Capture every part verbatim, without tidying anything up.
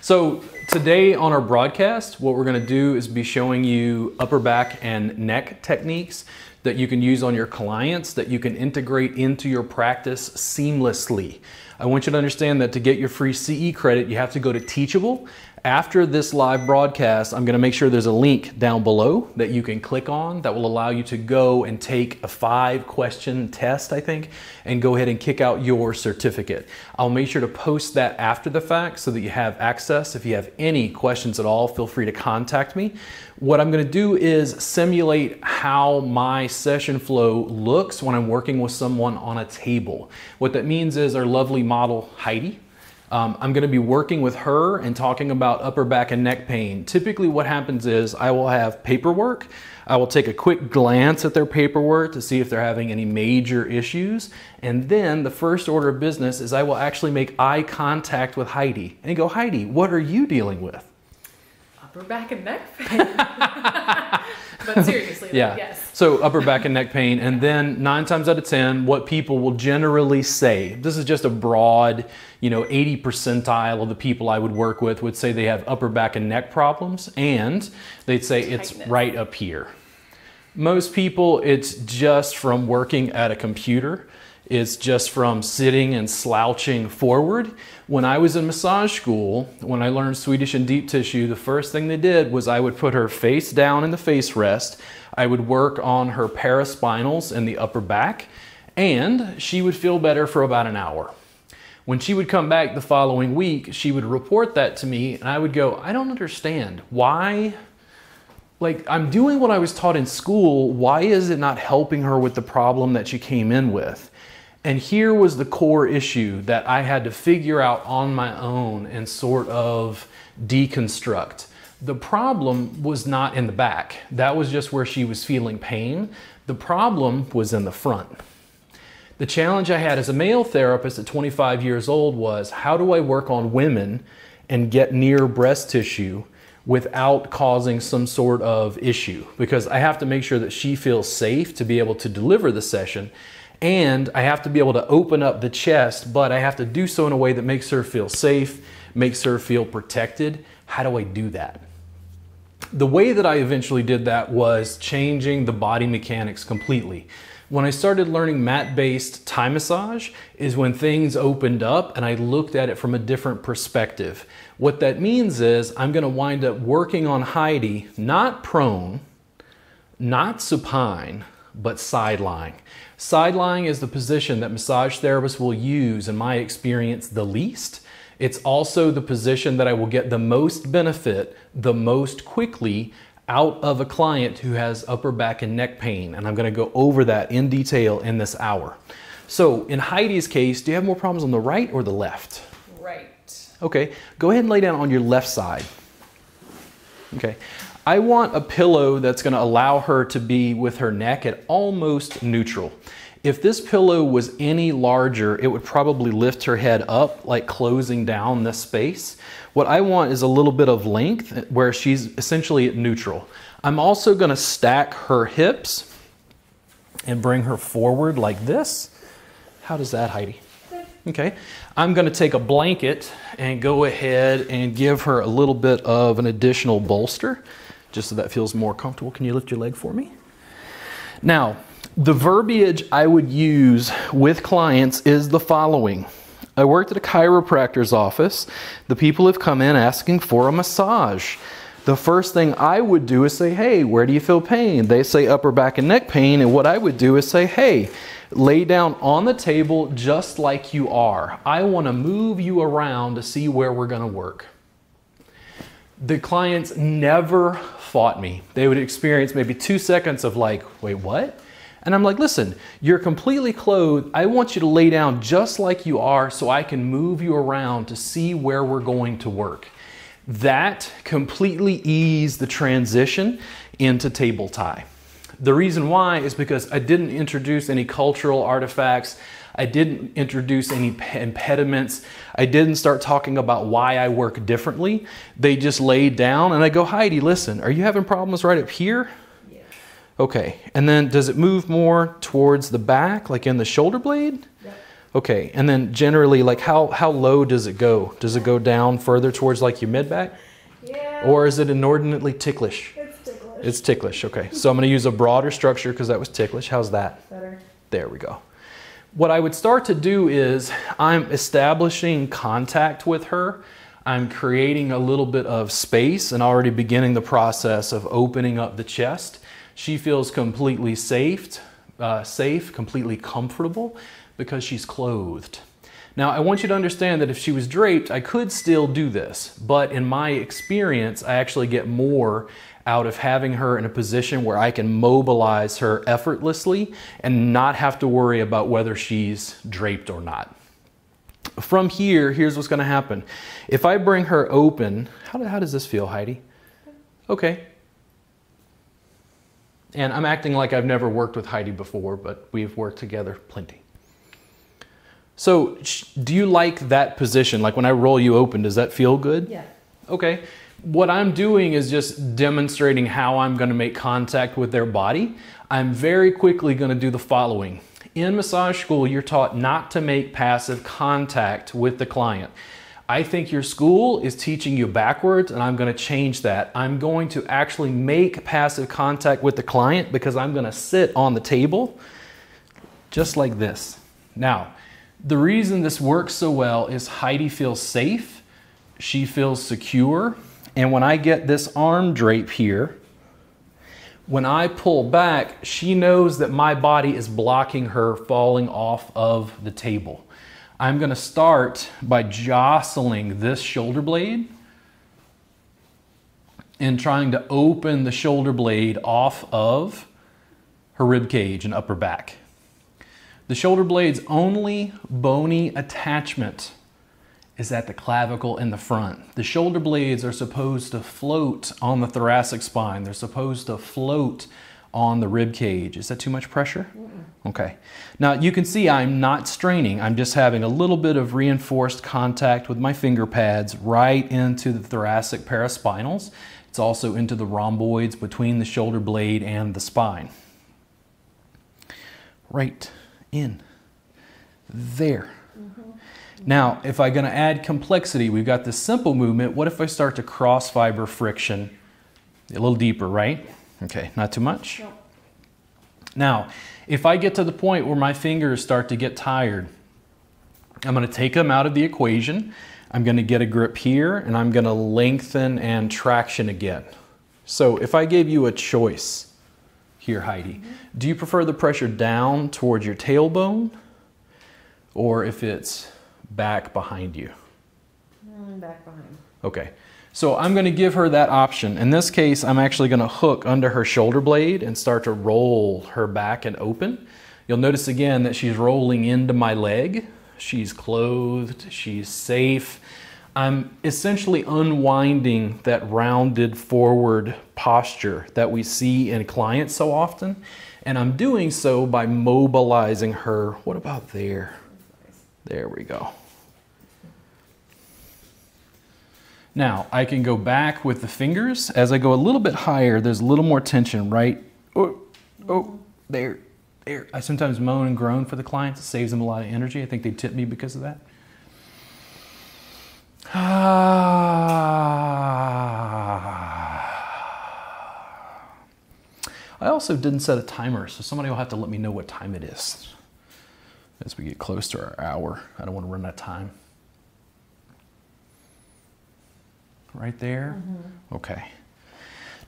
So today on our broadcast, what we're going to do is be showing you upper back and neck techniques that you can use on your clients, that you can integrate into your practice seamlessly. I want you to understand that to get your free C E credit, you have to go to Teachable. After this live broadcast, I'm going to make sure there's a link down below that you can click on that will allow you to go and take a five question test, I think, and go ahead and kick out your certificate. I'll make sure to post that after the fact so that you have access. If you have any questions at all, feel free to contact me. What I'm going to do is simulate how my session flow looks when I'm working with someone on a table. What that means is our lovely model, Heidi. Um, I'm going to be working with her and talking about upper back and neck pain. Typically what happens is I will have paperwork. I will take a quick glance at their paperwork to see if they're having any major issues. And then the first order of business is I will actually make eye contact with Heidi and go, Heidi, what are you dealing with? Upper back and neck pain. But seriously, yeah. Like, yes. So upper back and neck pain. And then nine times out of ten, what people will generally say, this is just a broad, you know, eighty percentile of the people I would work with would say they have upper back and neck problems. And they'd say it's right up here. Most people, it's just from working at a computer. It's just from sitting and slouching forward. When I was in massage school, when I learned Swedish and deep tissue, the first thing they did was I would put her face down in the face rest. I would work on her paraspinals and the upper back, and she would feel better for about an hour. When she would come back the following week, she would report that to me, and I would go, I don't understand. Why? Like, I'm doing what I was taught in school. Why is it not helping her with the problem that she came in with? And here was the core issue that I had to figure out on my own and sort of deconstruct. The problem was not in the back. That was just where she was feeling pain. The problem was in the front. The challenge I had as a male therapist at twenty-five years old was, how do I work on women and get near breast tissue without causing some sort of issue? Because I have to make sure that she feels safe to be able to deliver the session. And I have to be able to open up the chest, but I have to do so in a way that makes her feel safe, makes her feel protected. How do I do that? The way that I eventually did that was changing the body mechanics completely. When I started learning mat-based Thai massage is when things opened up and I looked at it from a different perspective. What that means is I'm going to wind up working on Heidi, not prone, not supine, but side lying. Side lying is the position that massage therapists will use, in my experience, the least. It's also the position that I will get the most benefit, the most quickly out of a client who has upper back and neck pain. And I'm going to go over that in detail in this hour. So in Heidi's case, do you have more problems on the right or the left? Right. Okay, go ahead and lay down on your left side. Okay. I want a pillow that's going to allow her to be with her neck at almost neutral. If this pillow was any larger, it would probably lift her head up, like closing down this space. What I want is a little bit of length where she's essentially at neutral. I'm also going to stack her hips and bring her forward like this. How does that, Heidi? Okay, I'm going to take a blanket and go ahead and give her a little bit of an additional bolster, just so that feels more comfortable. Can you lift your leg for me? Now, the verbiage I would use with clients is the following. I worked at a chiropractor's office. The people have come in asking for a massage. The first thing I would do is say, hey, where do you feel pain? They say upper back and neck pain. And what I would do is say, hey, lay down on the table just like you are. I want to move you around to see where we're going to work. The clients never fought me. They would experience maybe two seconds of like, wait, what? And I'm like, listen, you're completely clothed. I want you to lay down just like you are so I can move you around to see where we're going to work. That completely eased the transition into table Thai. The reason why is because I didn't introduce any cultural artifacts. I didn't introduce any impediments. I didn't start talking about why I work differently. They just laid down and I go, Heidi, listen, are you having problems right up here? Yeah. Okay, and then does it move more towards the back, like in the shoulder blade? Yeah. Okay, and then generally, like how, how low does it go? Does it go down further towards like your mid-back? Yeah. Or is it inordinately ticklish? It's ticklish. It's ticklish, okay. So I'm gonna use a broader structure because that was ticklish. How's that? Better. There we go. What I would start to do is I'm establishing contact with her. I'm creating a little bit of space and already beginning the process of opening up the chest. She feels completely safe, uh, safe, completely comfortable because she's clothed. Now, I want you to understand that if she was draped, I could still do this, but in my experience, I actually get more out of having her in a position where I can mobilize her effortlessly and not have to worry about whether she's draped or not. From here, here's what's gonna happen. If I bring her open, how, do, how does this feel, Heidi? Okay. And I'm acting like I've never worked with Heidi before, but we've worked together plenty. So do you like that position? Like when I roll you open, does that feel good? Yeah. Okay. What I'm doing is just demonstrating how I'm going to make contact with their body. I'm very quickly going to do the following. In massage school, you're taught not to make passive contact with the client. I think your school is teaching you backwards, and I'm going to change that. I'm going to actually make passive contact with the client because I'm going to sit on the table just like this. Now, the reason this works so well is Heidi feels safe, she feels secure, and when I get this arm drape here, when I pull back, she knows that my body is blocking her falling off of the table. I'm going to start by jostling this shoulder blade and trying to open the shoulder blade off of her rib cage and upper back. The shoulder blade's only bony attachment is at the clavicle in the front. The shoulder blades are supposed to float on the thoracic spine. They're supposed to float on the rib cage. Is that too much pressure? Mm-mm. Okay. Now you can see I'm not straining. I'm just having a little bit of reinforced contact with my finger pads right into the thoracic paraspinals. It's also into the rhomboids between the shoulder blade and the spine. Right in there. Mm-hmm. Now, if I'm going to add complexity, we've got this simple movement. What if I start to cross fiber friction a little deeper, right? Yeah. Okay, not too much. No. Now, if I get to the point where my fingers start to get tired, I'm going to take them out of the equation. I'm going to get a grip here and I'm going to lengthen and traction again. So if I gave you a choice here, Heidi, mm-hmm. do you prefer the pressure down towards your tailbone or if it's back behind you? Back behind. Okay, so I'm going to give her that option. In this case, I'm actually going to hook under her shoulder blade and start to roll her back and open. You'll notice again that she's rolling into my leg. She's clothed, she's safe. I'm essentially unwinding that rounded forward posture that we see in clients so often, and I'm doing so by mobilizing her. What about there? There we go. Now, I can go back with the fingers. As I go a little bit higher, there's a little more tension, right? Oh, oh, there, there. I sometimes moan and groan for the clients. It saves them a lot of energy. I think they tip me because of that. Ah. I also didn't set a timer, so somebody will have to let me know what time it is as we get close to our hour. I don't want to run out of time. Right there? Mm-hmm. Okay.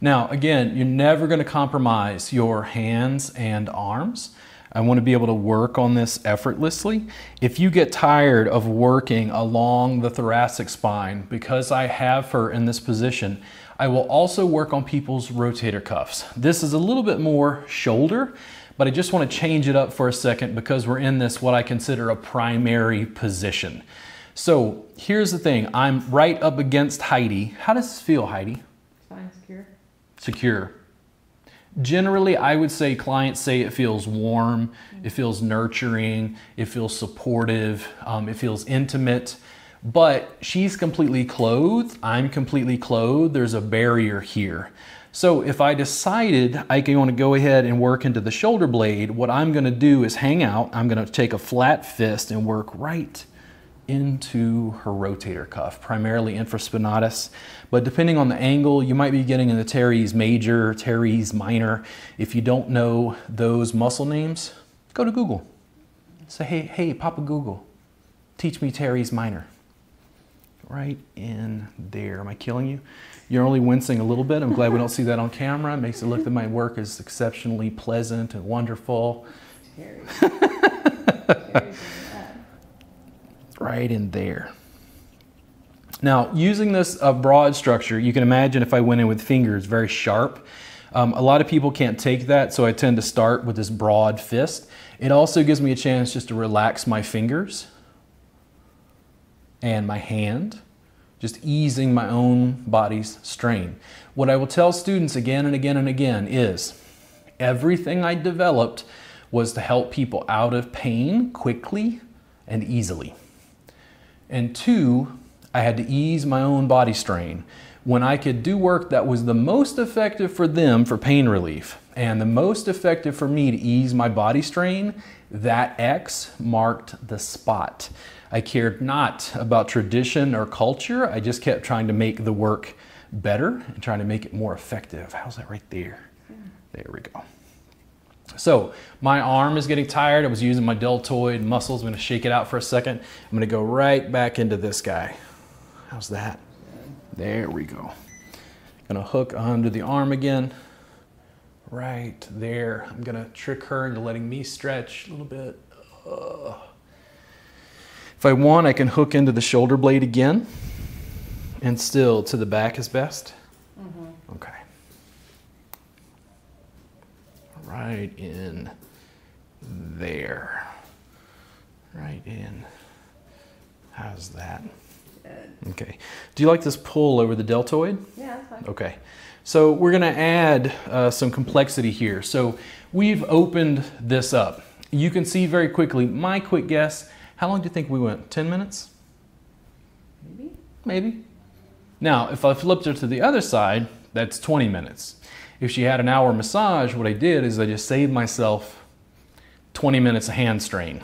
Now, again, you're never going to compromise your hands and arms. I want to be able to work on this effortlessly. If you get tired of working along the thoracic spine, because I have her in this position, I will also work on people's rotator cuffs. This is a little bit more shoulder, but I just want to change it up for a second because we're in this, what I consider a primary position. So here's the thing, I'm right up against Heidi. How does this feel, Heidi? Fine, secure. Secure. Generally, I would say clients say it feels warm, mm-hmm. it feels nurturing, it feels supportive, um, it feels intimate, but she's completely clothed, I'm completely clothed, there's a barrier here. So if I decided I want to go ahead and work into the shoulder blade, what I'm going to do is hang out. I'm going to take a flat fist and work right into her rotator cuff, primarily infraspinatus. But depending on the angle, you might be getting in the teres major, teres minor. If you don't know those muscle names, go to Google. Say, hey, hey, Papa Google, teach me teres minor. Right in there. Am I killing you? You're only wincing a little bit. I'm glad we don't see that on camera. It makes it look that my work is exceptionally pleasant and wonderful. Right in there. Now, using this uh, broad structure, you can imagine if I went in with fingers very sharp. Um, a lot of people can't take that, so I tend to start with this broad fist. It also gives me a chance just to relax my fingers and my hand, just easing my own body's strain. What I will tell students again and again and again is everything I developed was to help people out of pain quickly and easily. And two, I had to ease my own body strain. When I could do work that was the most effective for them for pain relief and the most effective for me to ease my body strain, that X marked the spot. I cared not about tradition or culture. I just kept trying to make the work better and trying to make it more effective. How's that right there? Yeah. There we go. So my arm is getting tired. I was using my deltoid muscles. I'm gonna shake it out for a second. I'm gonna go right back into this guy. How's that? There we go. Gonna hook under the arm again. Right there. I'm gonna trick her into letting me stretch a little bit. Uh, If I want, I can hook into the shoulder blade again, and still to the back is best. Mm-hmm. Okay. Right in there. Right in. How's that? Good. Okay. Do you like this pull over the deltoid? Yeah, that's fine. Okay. So we're going to add uh, some complexity here. So we've opened this up. You can see very quickly, my quick guess, how long do you think we went? ten minutes? Maybe. Maybe. Now, if I flipped her to the other side, that's twenty minutes. If she had an hour massage, what I did is I just saved myself twenty minutes of hand strain.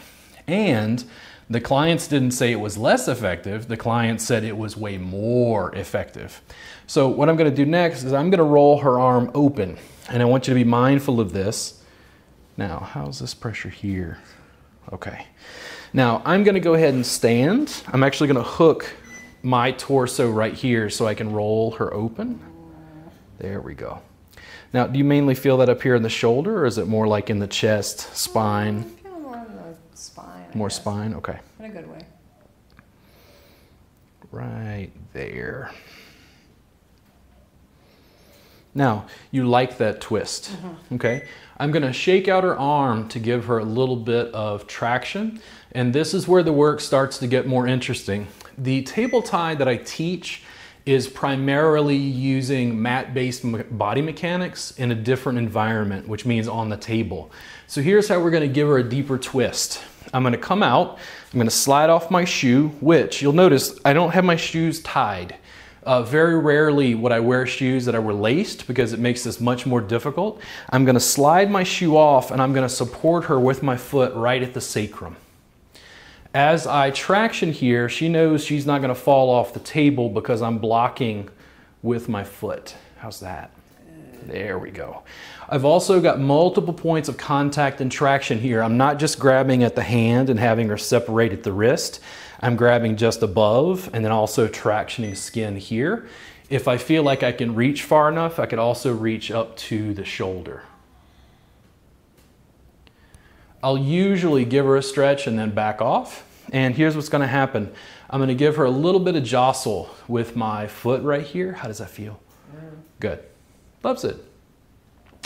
And the clients didn't say it was less effective. The clients said it was way more effective. So what I'm going to do next is I'm going to roll her arm open. And I want you to be mindful of this. Now, how's this pressure here? Okay. Now, I'm going to go ahead and stand. I'm actually going to hook my torso right here so I can roll her open. There we go. Now, do you mainly feel that up here in the shoulder, or is it more like in the chest, spine? I feel more in the spine. More spine? Okay. In a good way. Right there. Now, you like that twist, mm-hmm. Okay? I'm gonna shake out her arm to give her a little bit of traction, and this is where the work starts to get more interesting. The table tie that I teach is primarily using mat-based body mechanics in a different environment, which means on the table. So here's how we're gonna give her a deeper twist. I'm gonna come out, I'm gonna slide off my shoe, which you'll notice I don't have my shoes tied. Uh, very rarely would I wear shoes that I were laced because it makes this much more difficult. I'm going to slide my shoe off and I'm going to support her with my foot right at the sacrum. As I traction here, she knows she's not going to fall off the table because I'm blocking with my foot. How's that? There we go. I've also got multiple points of contact and traction here. I'm not just grabbing at the hand and having her separate at the wrist. I'm grabbing just above and then also tractioning skin here. If I feel like I can reach far enough, I could also reach up to the shoulder. I'll usually give her a stretch and then back off. And here's what's going to happen. I'm going to give her a little bit of jostle with my foot right here. How does that feel? Good. Loves it.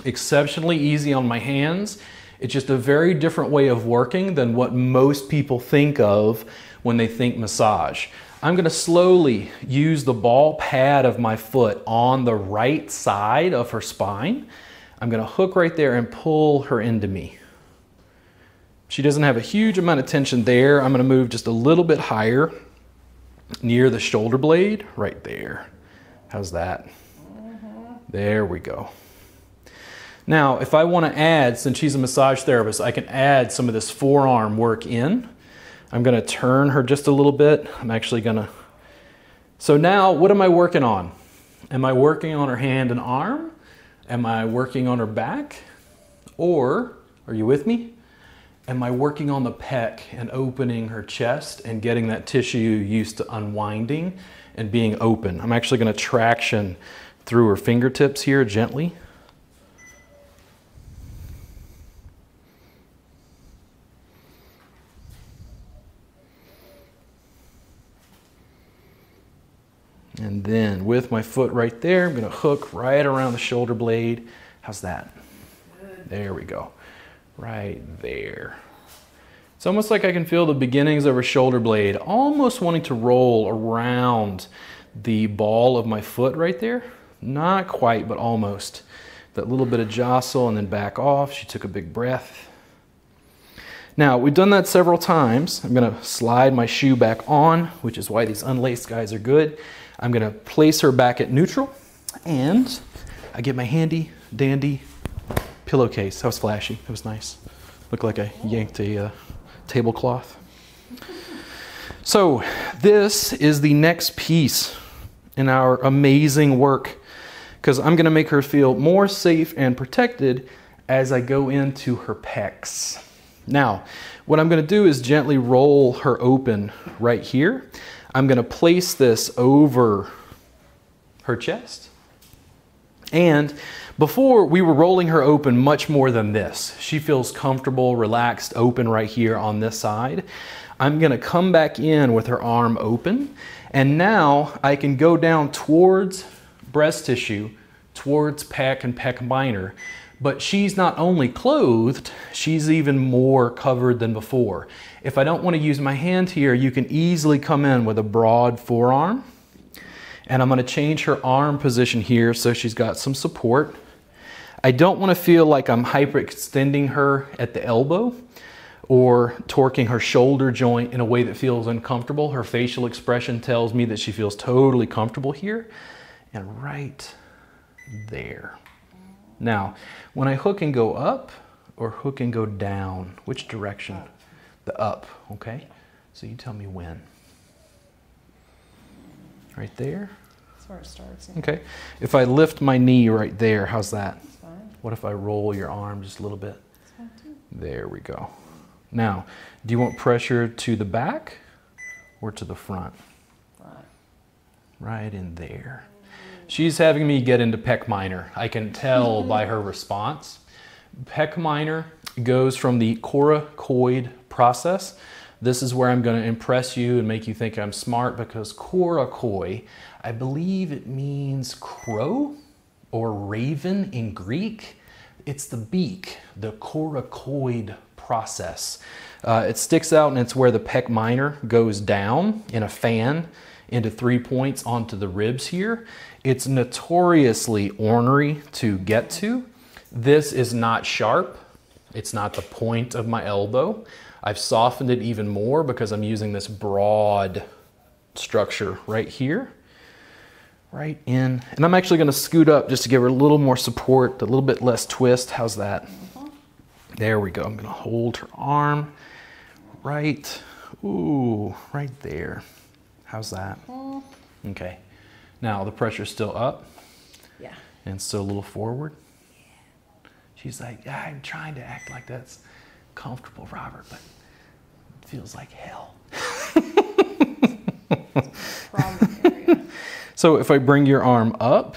Exceptionally easy on my hands. It's just a very different way of working than what most people think of when they think massage. I'm going to slowly use the ball pad of my foot on the right side of her spine. I'm going to hook right there and pull her into me. She doesn't have a huge amount of tension there. I'm going to move just a little bit higher near the shoulder blade right there. How's that? There we go. Now, if I want to add, since she's a massage therapist, I can add some of this forearm work in. I'm going to turn her just a little bit. I'm actually going to... So now, what am I working on? Am I working on her hand and arm? Am I working on her back? Or, are you with me? Am I working on the pec and opening her chest and getting that tissue used to unwinding and being open? I'm actually going to traction through her fingertips here gently. And then with my foot right there, I'm gonna hook right around the shoulder blade. How's that? Good. There we go. Right there. It's almost like I can feel the beginnings of her shoulder blade, almost wanting to roll around the ball of my foot right there. Not quite, but almost. That little bit of jostle and then back off. She took a big breath. Now, we've done that several times. I'm gonna slide my shoe back on, which is why these unlaced guys are good. I'm gonna place her back at neutral, and I get my handy dandy pillowcase. That was flashy, that was nice. Looked like I yanked a uh, tablecloth. So this is the next piece in our amazing work, because I'm gonna make her feel more safe and protected as I go into her pecs. Now, what I'm gonna do is gently roll her open right here. I'm going to place this over her chest. And before, we were rolling her open much more than this. She feels comfortable, relaxed, open right here on this side. I'm going to come back in with her arm open. And now I can go down towards breast tissue, towards pec and pec minor. But she's not only clothed, she's even more covered than before. If I don't want to use my hand here, you can easily come in with a broad forearm. And I'm going to change her arm position here so she's got some support. I don't want to feel like I'm hyperextending her at the elbow or torquing her shoulder joint in a way that feels uncomfortable. Her facial expression tells me that she feels totally comfortable here. And right there. Now, when I hook and go up or hook and go down, which direction? Up. The up, okay? So you tell me when. Right there? That's where it starts. Yeah. Okay. If I lift my knee right there, how's that? That's fine. What if I roll your arm just a little bit? That's fine too. There we go. Now, do you want pressure to the back or to the front? Front. Right in there. She's having me get into pec minor. I can tell by her response. Pec minor goes from the coracoid process. This is where I'm going to impress you and make you think I'm smart, because coracoid, I believe it means crow or raven in Greek. It's the beak, the coracoid process. Uh, it sticks out, and it's where the pec minor goes down in a fan into three points onto the ribs here. It's notoriously ornery to get to. This is not sharp. It's not the point of my elbow. I've softened it even more because I'm using this broad structure right here, right in. And I'm actually gonna scoot up just to give her a little more support, a little bit less twist. How's that? There we go. I'm gonna hold her arm right, ooh, right there. How's that? Okay. Now the pressure's still up. Yeah. And still a little forward. Yeah. She's like, yeah, I'm trying to act like that's comfortable, Robert, but it feels like hell. Problem area. So if I bring your arm up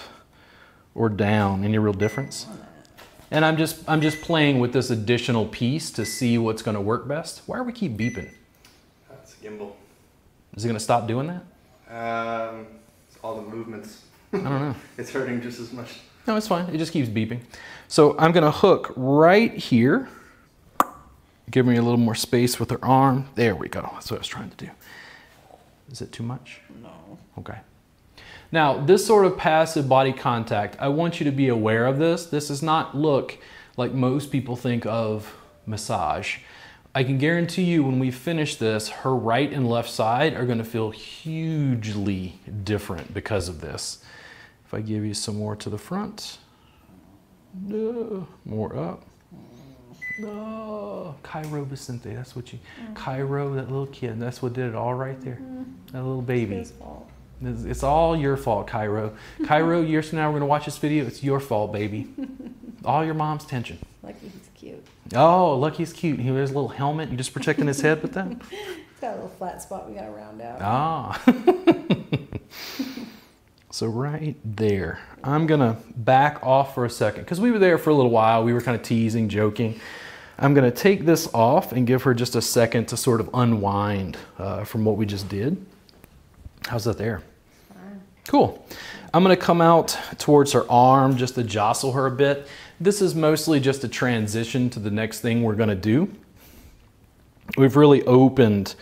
or down, any real difference? And I'm just I'm just playing with this additional piece to see what's gonna work best. Why do we keep beeping? That's a gimbal. Is it going to stop doing that? Um, it's all the movements. I don't know. It's hurting just as much. No, it's fine. It just keeps beeping. So I'm going to hook right here. Give me a little more space with her arm. There we go. That's what I was trying to do. Is it too much? No. Okay. Now, this sort of passive body contact, I want you to be aware of this. This does not look like most people think of massage. I can guarantee you when we finish this, her right and left side are going to feel hugely different because of this. If I give you some more to the front, no, more up. No, Cairo Vicente, that's what you, mm-hmm. Cairo, that little kid, that's what did it all right there. Mm-hmm. That little baby. It's his fault. It's, it's all your fault, Cairo. Cairo, years from now, we're going to watch this video. It's your fault, baby. All your mom's tension. Lucky he's cute. Oh, lucky he's cute. He wears a little helmet. You're just protecting his head with that? It's got a little flat spot we got to round out. Ah. So right there, I'm going to back off for a second because we were there for a little while. We were kind of teasing, joking. I'm going to take this off and give her just a second to sort of unwind uh, from what we just did. How's that there? Fine. Cool. I'm going to come out towards her arm just to jostle her a bit. This is mostly just a transition to the next thing we're going to do. We've really opened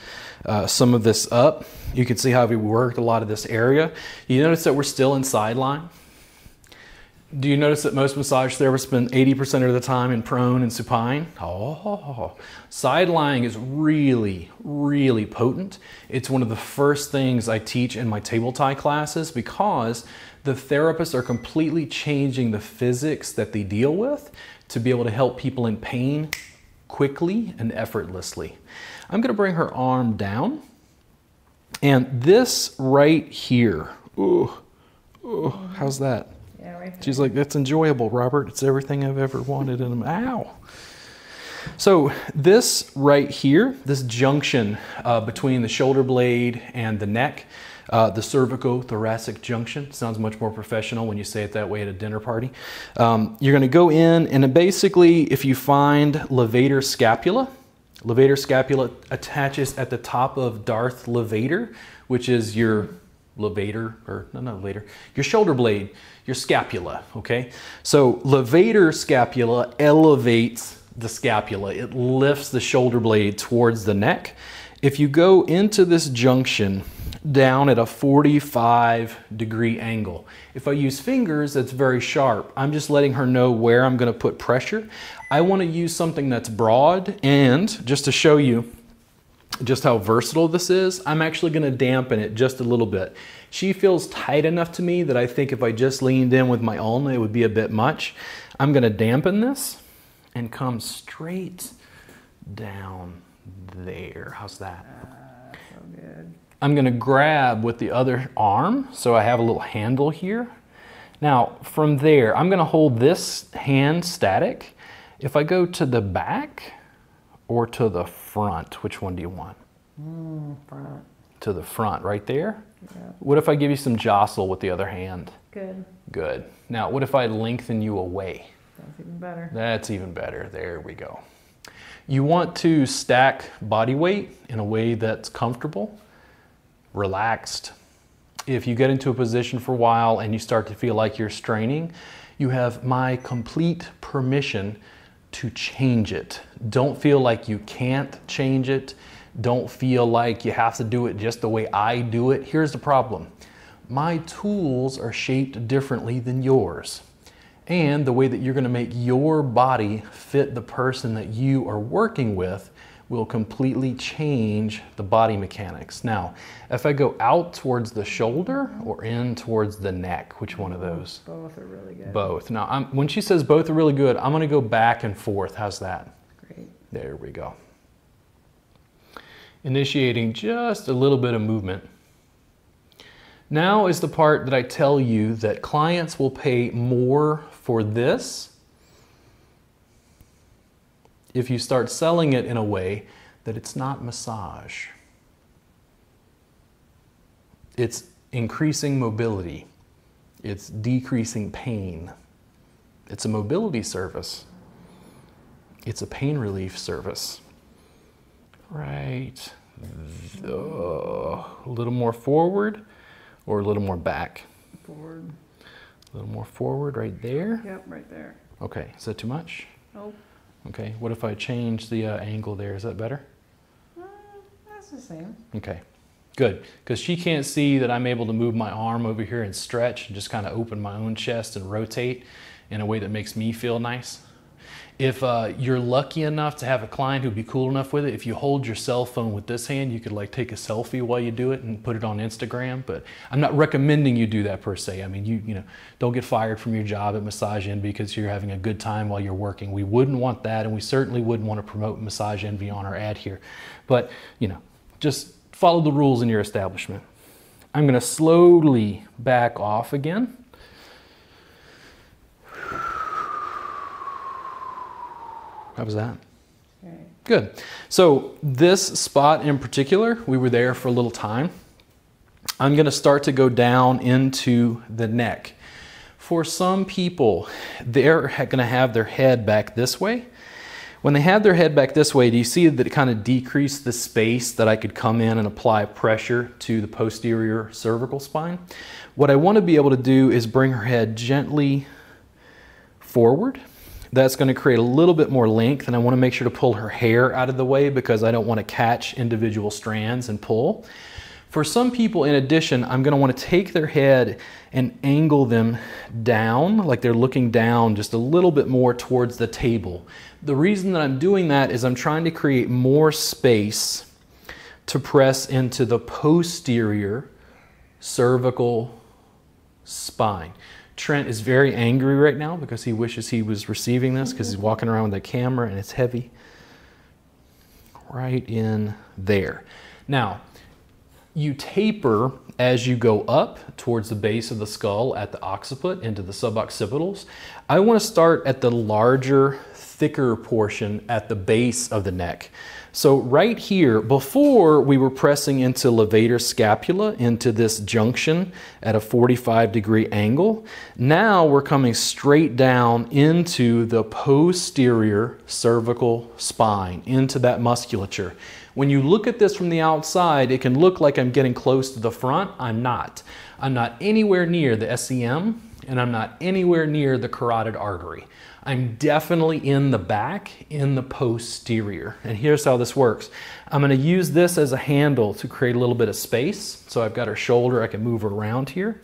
uh, some of this up. You can see how we worked a lot of this area. You notice that we're still in sideline. Do you notice that most massage therapists spend eighty percent of the time in prone and supine? Oh, sideline is really, really potent. It's one of the first things I teach in my table tie classes because the therapists are completely changing the physics that they deal with to be able to help people in pain quickly and effortlessly. I'm going to bring her arm down. And this right here, ooh, ooh, how's that? Yeah, right. She's like, that's enjoyable, Robert. It's everything I've ever wanted in them. Ow. So this right here, this junction uh, between the shoulder blade and the neck, uh, the cervicothoracic junction, sounds much more professional when you say it that way at a dinner party. Um, you're going to go in and basically if you find levator scapula, levator scapula attaches at the top of darth levator, which is your levator, or no, not levator, your shoulder blade, your scapula, okay? So levator scapula elevates the scapula. It lifts the shoulder blade towards the neck. If you go into this junction down at a forty-five degree angle, if I use fingers, that's very sharp. I'm just letting her know where I'm going to put pressure. I want to use something that's broad, and just to show you just how versatile this is, I'm actually going to dampen it just a little bit. She feels tight enough to me that I think if I just leaned in with my ulna, it would be a bit much. I'm going to dampen this and come straight down there. How's that? Uh, so good. I'm going to grab with the other arm, so I have a little handle here. Now, from there, I'm going to hold this hand static. If I go to the back or to the front, which one do you want? Mm, front. To the front, right there? Yeah. What if I give you some jostle with the other hand? Good. Good. Now, what if I lengthen you away? That's even better. That's even better. There we go. You want to stack body weight in a way that's comfortable, relaxed. If you get into a position for a while and you start to feel like you're straining, you have my complete permission to change it. Don't feel like you can't change it. Don't feel like you have to do it just the way I do it. Here's the problem. My tools are shaped differently than yours. And the way that you're going to make your body fit the person that you are working with will completely change the body mechanics. Now, if I go out towards the shoulder or in towards the neck, which one of those? Both are really good. Both. Now, I'm, when she says both are really good, I'm going to go back and forth. How's that? Great. There we go. Initiating just a little bit of movement. Now is the part that I tell you that clients will pay more for this if you start selling it in a way that it's not massage. It's increasing mobility. It's decreasing pain. It's a mobility service. It's a pain relief service. Right. Oh, a little more forward. Or a little more back. Forward. A little more forward right there? Yep, right there. Okay, is that too much? Nope. Okay, what if I change the uh, angle there? Is that better? Uh, that's the same. Okay, good. Because she can't see that I'm able to move my arm over here and stretch and just kind of open my own chest and rotate in a way that makes me feel nice. If uh, you're lucky enough to have a client who'd be cool enough with it, if you hold your cell phone with this hand, you could like take a selfie while you do it and put it on Instagram. But I'm not recommending you do that per se. I mean, you you know, don't get fired from your job at Massage Envy because you're having a good time while you're working. We wouldn't want that, and we certainly wouldn't want to promote Massage Envy on our ad here. But you know, just follow the rules in your establishment. I'm going to slowly back off again. How was that? Okay. Good. So this spot in particular, we were there for a little time. I'm going to start to go down into the neck. For some people, they're going to have their head back this way. When they have their head back this way, do you see that it kind of decreased the space that I could come in and apply pressure to the posterior cervical spine? What I want to be able to do is bring her head gently forward. That's going to create a little bit more length, and I want to make sure to pull her hair out of the way because I don't want to catch individual strands and pull. For some people, in addition, I'm going to want to take their head and angle them down, like they're looking down just a little bit more towards the table. The reason that I'm doing that is I'm trying to create more space to press into the posterior cervical spine. Trent is very angry right now because he wishes he was receiving this because he's walking around with a camera and it's heavy. Right in there. Now, you taper as you go up towards the base of the skull at the occiput into the suboccipitals. I want to start at the larger, thicker portion at the base of the neck. So right here, before we were pressing into levator scapula, into this junction at a forty-five degree angle, now we're coming straight down into the posterior cervical spine, into that musculature. When you look at this from the outside, it can look like I'm getting close to the front. I'm not. I'm not anywhere near the S E M, and I'm not anywhere near the carotid artery. I'm definitely in the back, in the posterior. And here's how this works. I'm going to use this as a handle to create a little bit of space. So I've got her shoulder, I can move her around here.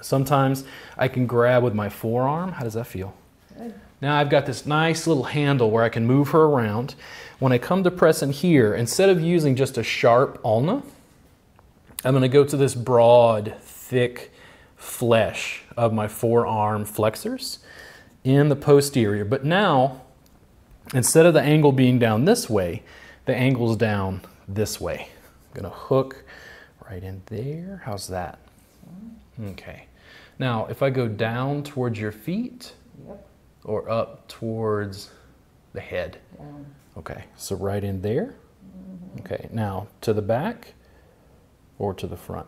Sometimes I can grab with my forearm. How does that feel? Good. Now I've got this nice little handle where I can move her around. When I come to press in here, instead of using just a sharp ulna, I'm going to go to this broad, thick flesh of my forearm flexors in the posterior. But now, instead of the angle being down this way, the angle's down this way. I'm going to hook right in there. How's that? Okay. Now, if I go down towards your feet, yep, or up towards the head. Down. Okay. So right in there. Mm-hmm. Okay. Now, to the back or to the front?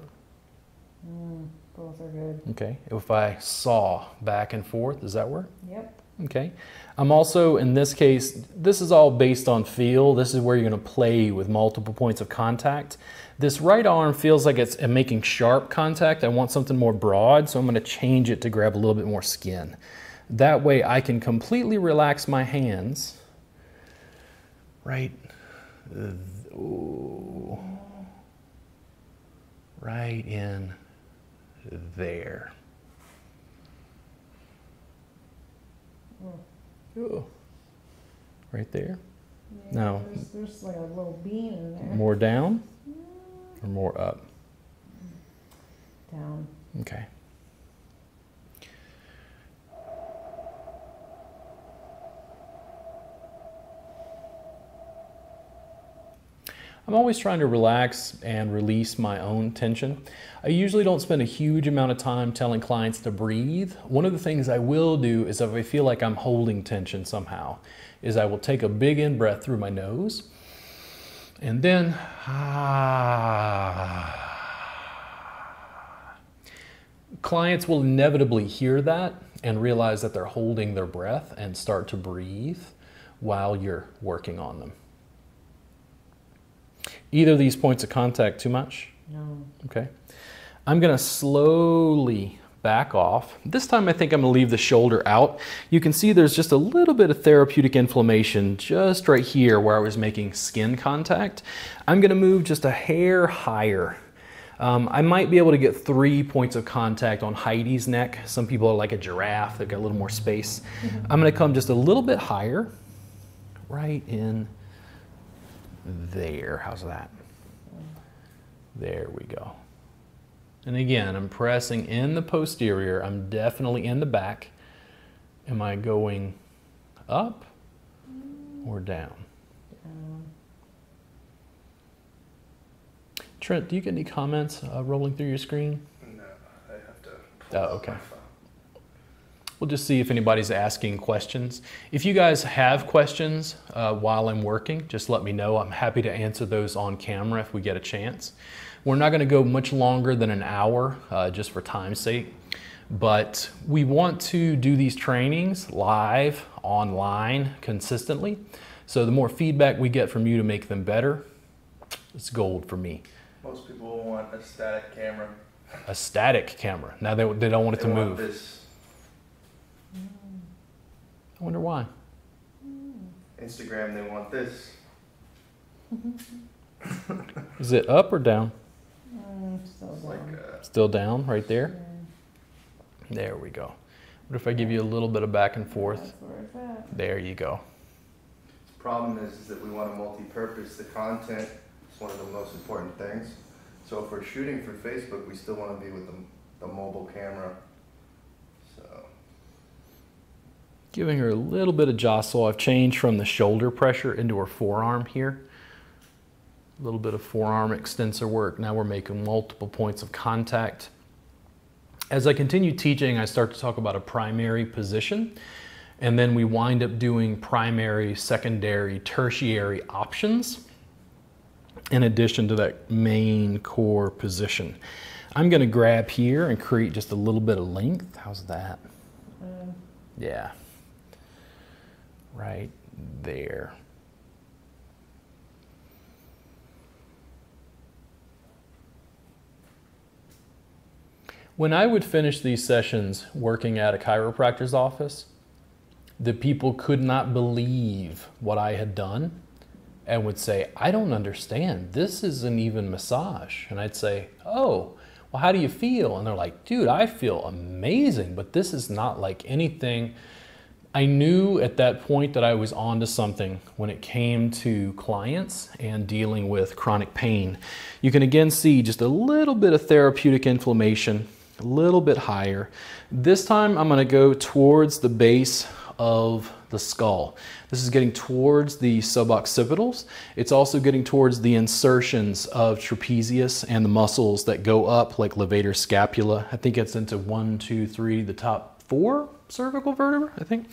Mm. Both are good. Okay. If I saw back and forth, does that work? Yep. Okay. I'm also, in this case, this is all based on feel. This is where you're going to play with multiple points of contact. This right arm feels like it's making sharp contact. I want something more broad, so I'm going to change it to grab a little bit more skin. That way I can completely relax my hands. Right. Ooh. Right in there. Ooh. Right there. Yeah, no. There's, there's like a little bean in there. More down or more up? Down. Okay. I'm always trying to relax and release my own tension. I usually don't spend a huge amount of time telling clients to breathe. One of the things I will do is if I feel like I'm holding tension somehow, is I will take a big in-breath through my nose and then ah. Clients will inevitably hear that and realize that they're holding their breath and start to breathe while you're working on them. Either of these points of contact too much? No. Okay. I'm going to slowly back off. This time I think I'm going to leave the shoulder out. You can see there's just a little bit of therapeutic inflammation just right here where I was making skin contact. I'm going to move just a hair higher. Um, I might be able to get three points of contact on Heidi's neck. Some people are like a giraffe, they've got a little more space. Mm-hmm. I'm gonna come just a little bit higher, right in there. How's that? There we go. And again, I'm pressing in the posterior. I'm definitely in the back. Am I going up or down? Down. Trent, do you get any comments uh, rolling through your screen? No, I have to pull oh, okay. my phone. We'll just see if anybody's asking questions. If you guys have questions uh, while I'm working, just let me know. I'm happy to answer those on camera if we get a chance. We're not going to go much longer than an hour, uh, just for time's sake. But we want to do these trainings live, online, consistently. So the more feedback we get from you to make them better, it's gold for me. Most people want a static camera. A static camera. Now they, they don't want it they to want move. This. I wonder why. Instagram, they want this. Is it up or down? Uh, still down. Like a... Still down, right there? Yeah. There we go. What if I give you a little bit of back and forth? There you go. The problem is, is that we want to multi-purpose the content. It's one of the most important things. So if we're shooting for Facebook, we still want to be with the, the mobile camera. So. Giving her a little bit of jostle. I've changed from the shoulder pressure into her forearm here. A little bit of forearm extensor work. Now we're making multiple points of contact. As I continue teaching, I start to talk about a primary position, and then we wind up doing primary, secondary, tertiary options in addition to that main core position. I'm going to grab here and create just a little bit of length. How's that? Mm. Yeah. Right there. When I would finish these sessions working at a chiropractor's office, the people could not believe what I had done and would say, I don't understand. This isn't even massage. And I'd say, oh, well, how do you feel? And they're like, dude, I feel amazing, but this is not like anything. I knew at that point that I was onto something when it came to clients and dealing with chronic pain. You can again see just a little bit of therapeutic inflammation, a little bit higher. This time I'm going to go towards the base of the skull. This is getting towards the suboccipitals. It's also getting towards the insertions of trapezius and the muscles that go up like levator scapula. I think it's into one, two, three, the top four cervical vertebrae, I think.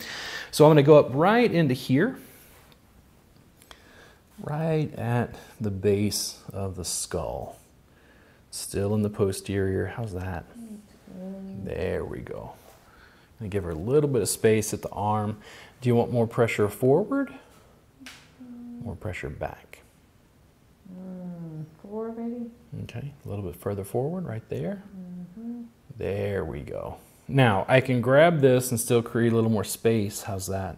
So I'm going to go up right into here, right at the base of the skull. Still in the posterior. How's that? There we go. I'm going to give her a little bit of space at the arm. Do you want more pressure forward? More pressure back? Mm, forward, maybe. Okay, a little bit further forward, right there. Mm-hmm. There we go. Now, I can grab this and still create a little more space. How's that?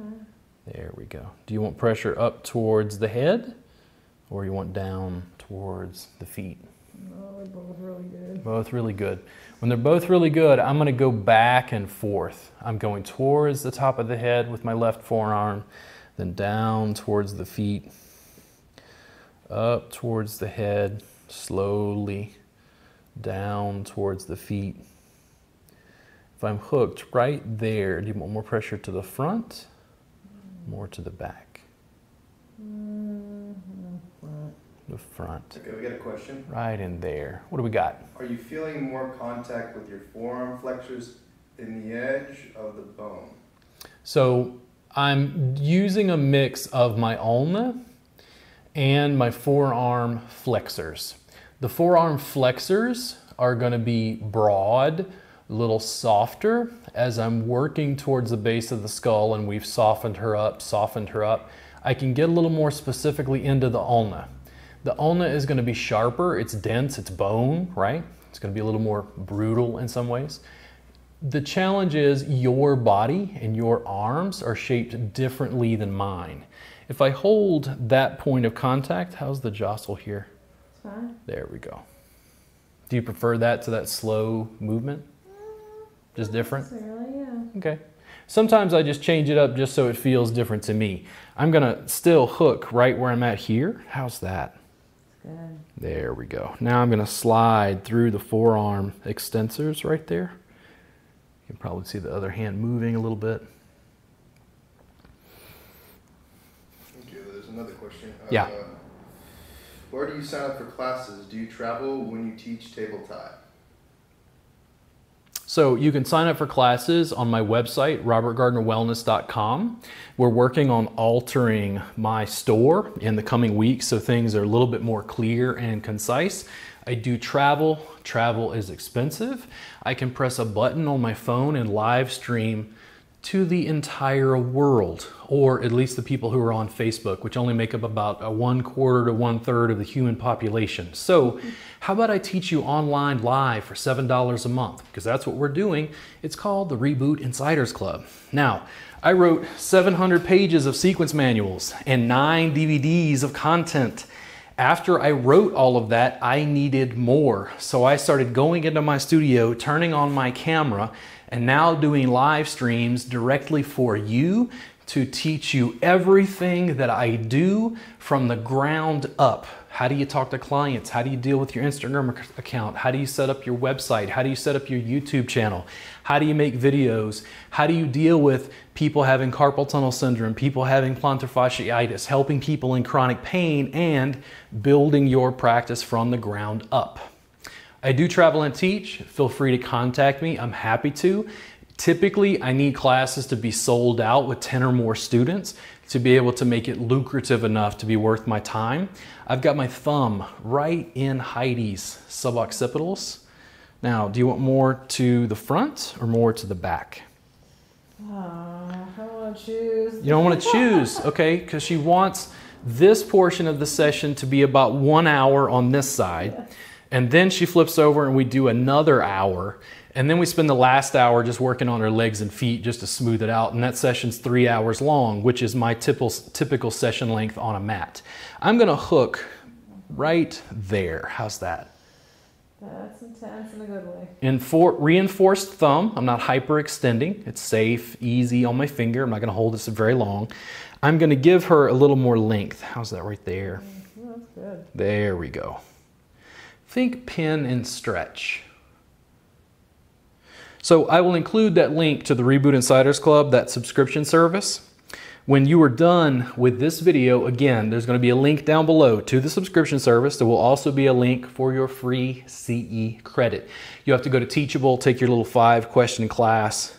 Mm. There we go. Do you want pressure up towards the head or you want down towards the feet? Oh, they're both really good. Both really good. When they're both really good, I'm going to go back and forth. I'm going towards the top of the head with my left forearm, then down towards the feet, up towards the head, slowly down towards the feet. If I'm hooked right there, do you want more pressure to the front, more to the back? Mm-hmm. The front. Okay, we got a question. Right in there. What do we got? Are you feeling more contact with your forearm flexors in the edge of the bone? So I'm using a mix of my ulna and my forearm flexors. The forearm flexors are going to be broad, a little softer as I'm working towards the base of the skull, and we've softened her up, softened her up. I can get a little more specifically into the ulna. The ulna is going to be sharper, it's dense, it's bone, right? It's going to be a little more brutal in some ways. The challenge is your body and your arms are shaped differently than mine. If I hold that point of contact, how's the jostle here? It's fine. There we go. Do you prefer that to that slow movement? Just different? Yeah. Okay. Sometimes I just change it up just so it feels different to me. I'm going to still hook right where I'm at here. How's that? Good. There we go. Now I'm going to slide through the forearm extensors right there. You can probably see the other hand moving a little bit. Okay, there's another question. Yeah. Uh, where do you sign up for classes? Do you travel when you teach table tie? So you can sign up for classes on my website, robert gardner wellness dot com. We're working on altering my store in the coming weeks so things are a little bit more clear and concise. I do travel. Travel is expensive. I can press a button on my phone and live stream to the entire world, or at least the people who are on Facebook, which only make up about a one quarter to one third of the human population. So how about I teach you online live for seven dollars a month? Because that's what we're doing. It's called the Reboot Insiders Club. Now, I wrote seven hundred pages of sequence manuals and nine D V Ds of content. After I wrote all of that, I needed more. So I started going into my studio, turning on my camera, and now doing live streams directly for you to teach you everything that I do from the ground up. How do you talk to clients? How do you deal with your Instagram account? How do you set up your website? How do you set up your YouTube channel? How do you make videos? How do you deal with people having carpal tunnel syndrome, people having plantar fasciitis, helping people in chronic pain, and building your practice from the ground up? I do travel and teach. Feel free to contact me. I'm happy to. Typically, I need classes to be sold out with ten or more students to be able to make it lucrative enough to be worth my time. I've got my thumb right in Heidi's suboccipitals. Now, do you want more to the front or more to the back? Oh, I don't want to choose. You don't want to choose, okay? Because she wants this portion of the session to be about one hour on this side. And then she flips over and we do another hour. And then we spend the last hour just working on her legs and feet just to smooth it out. And that session's three hours long, which is my typical, typical session length on a mat. I'm going to hook right there. How's that? That's intense in a good way. In for, reinforced thumb. I'm not hyperextending. It's safe, easy on my finger. I'm not going to hold this very long. I'm going to give her a little more length. How's that right there? Mm, that's good. There we go. Think pin and stretch. So I will include that link to the Reboot Insiders Club, that subscription service. When you are done with this video, again, there's going to be a link down below to the subscription service. There will also be a link for your free C E credit. You have to go to Teachable, take your little five question class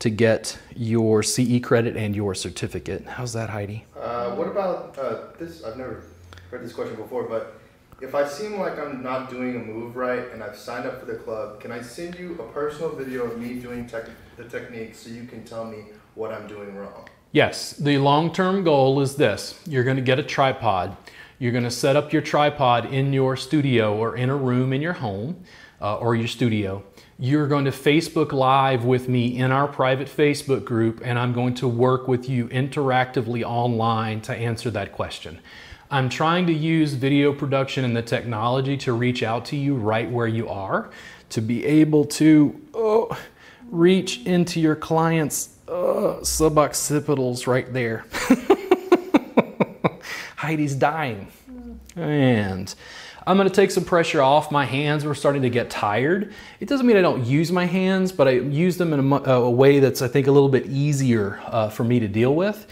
to get your C E credit and your certificate. How's that, Heidi? Uh, what about uh, this? I've never heard this question before, but if I seem like I'm not doing a move right and I've signed up for the club, can I send you a personal video of me doing tech the technique so you can tell me what I'm doing wrong? Yes. The long-term goal is this. You're going to get a tripod. You're going to set up your tripod in your studio or in a room in your home uh, or your studio. You're going to Facebook Live with me in our private Facebook group, and I'm going to work with you interactively online to answer that question. I'm trying to use video production and the technology to reach out to you right where you are, to be able to oh, reach into your client's oh, suboccipitals right there. Heidi's dying. And I'm going to take some pressure off. My hands were starting to get tired. It doesn't mean I don't use my hands, but I use them in a, a way that's, I think, a little bit easier uh, for me to deal with.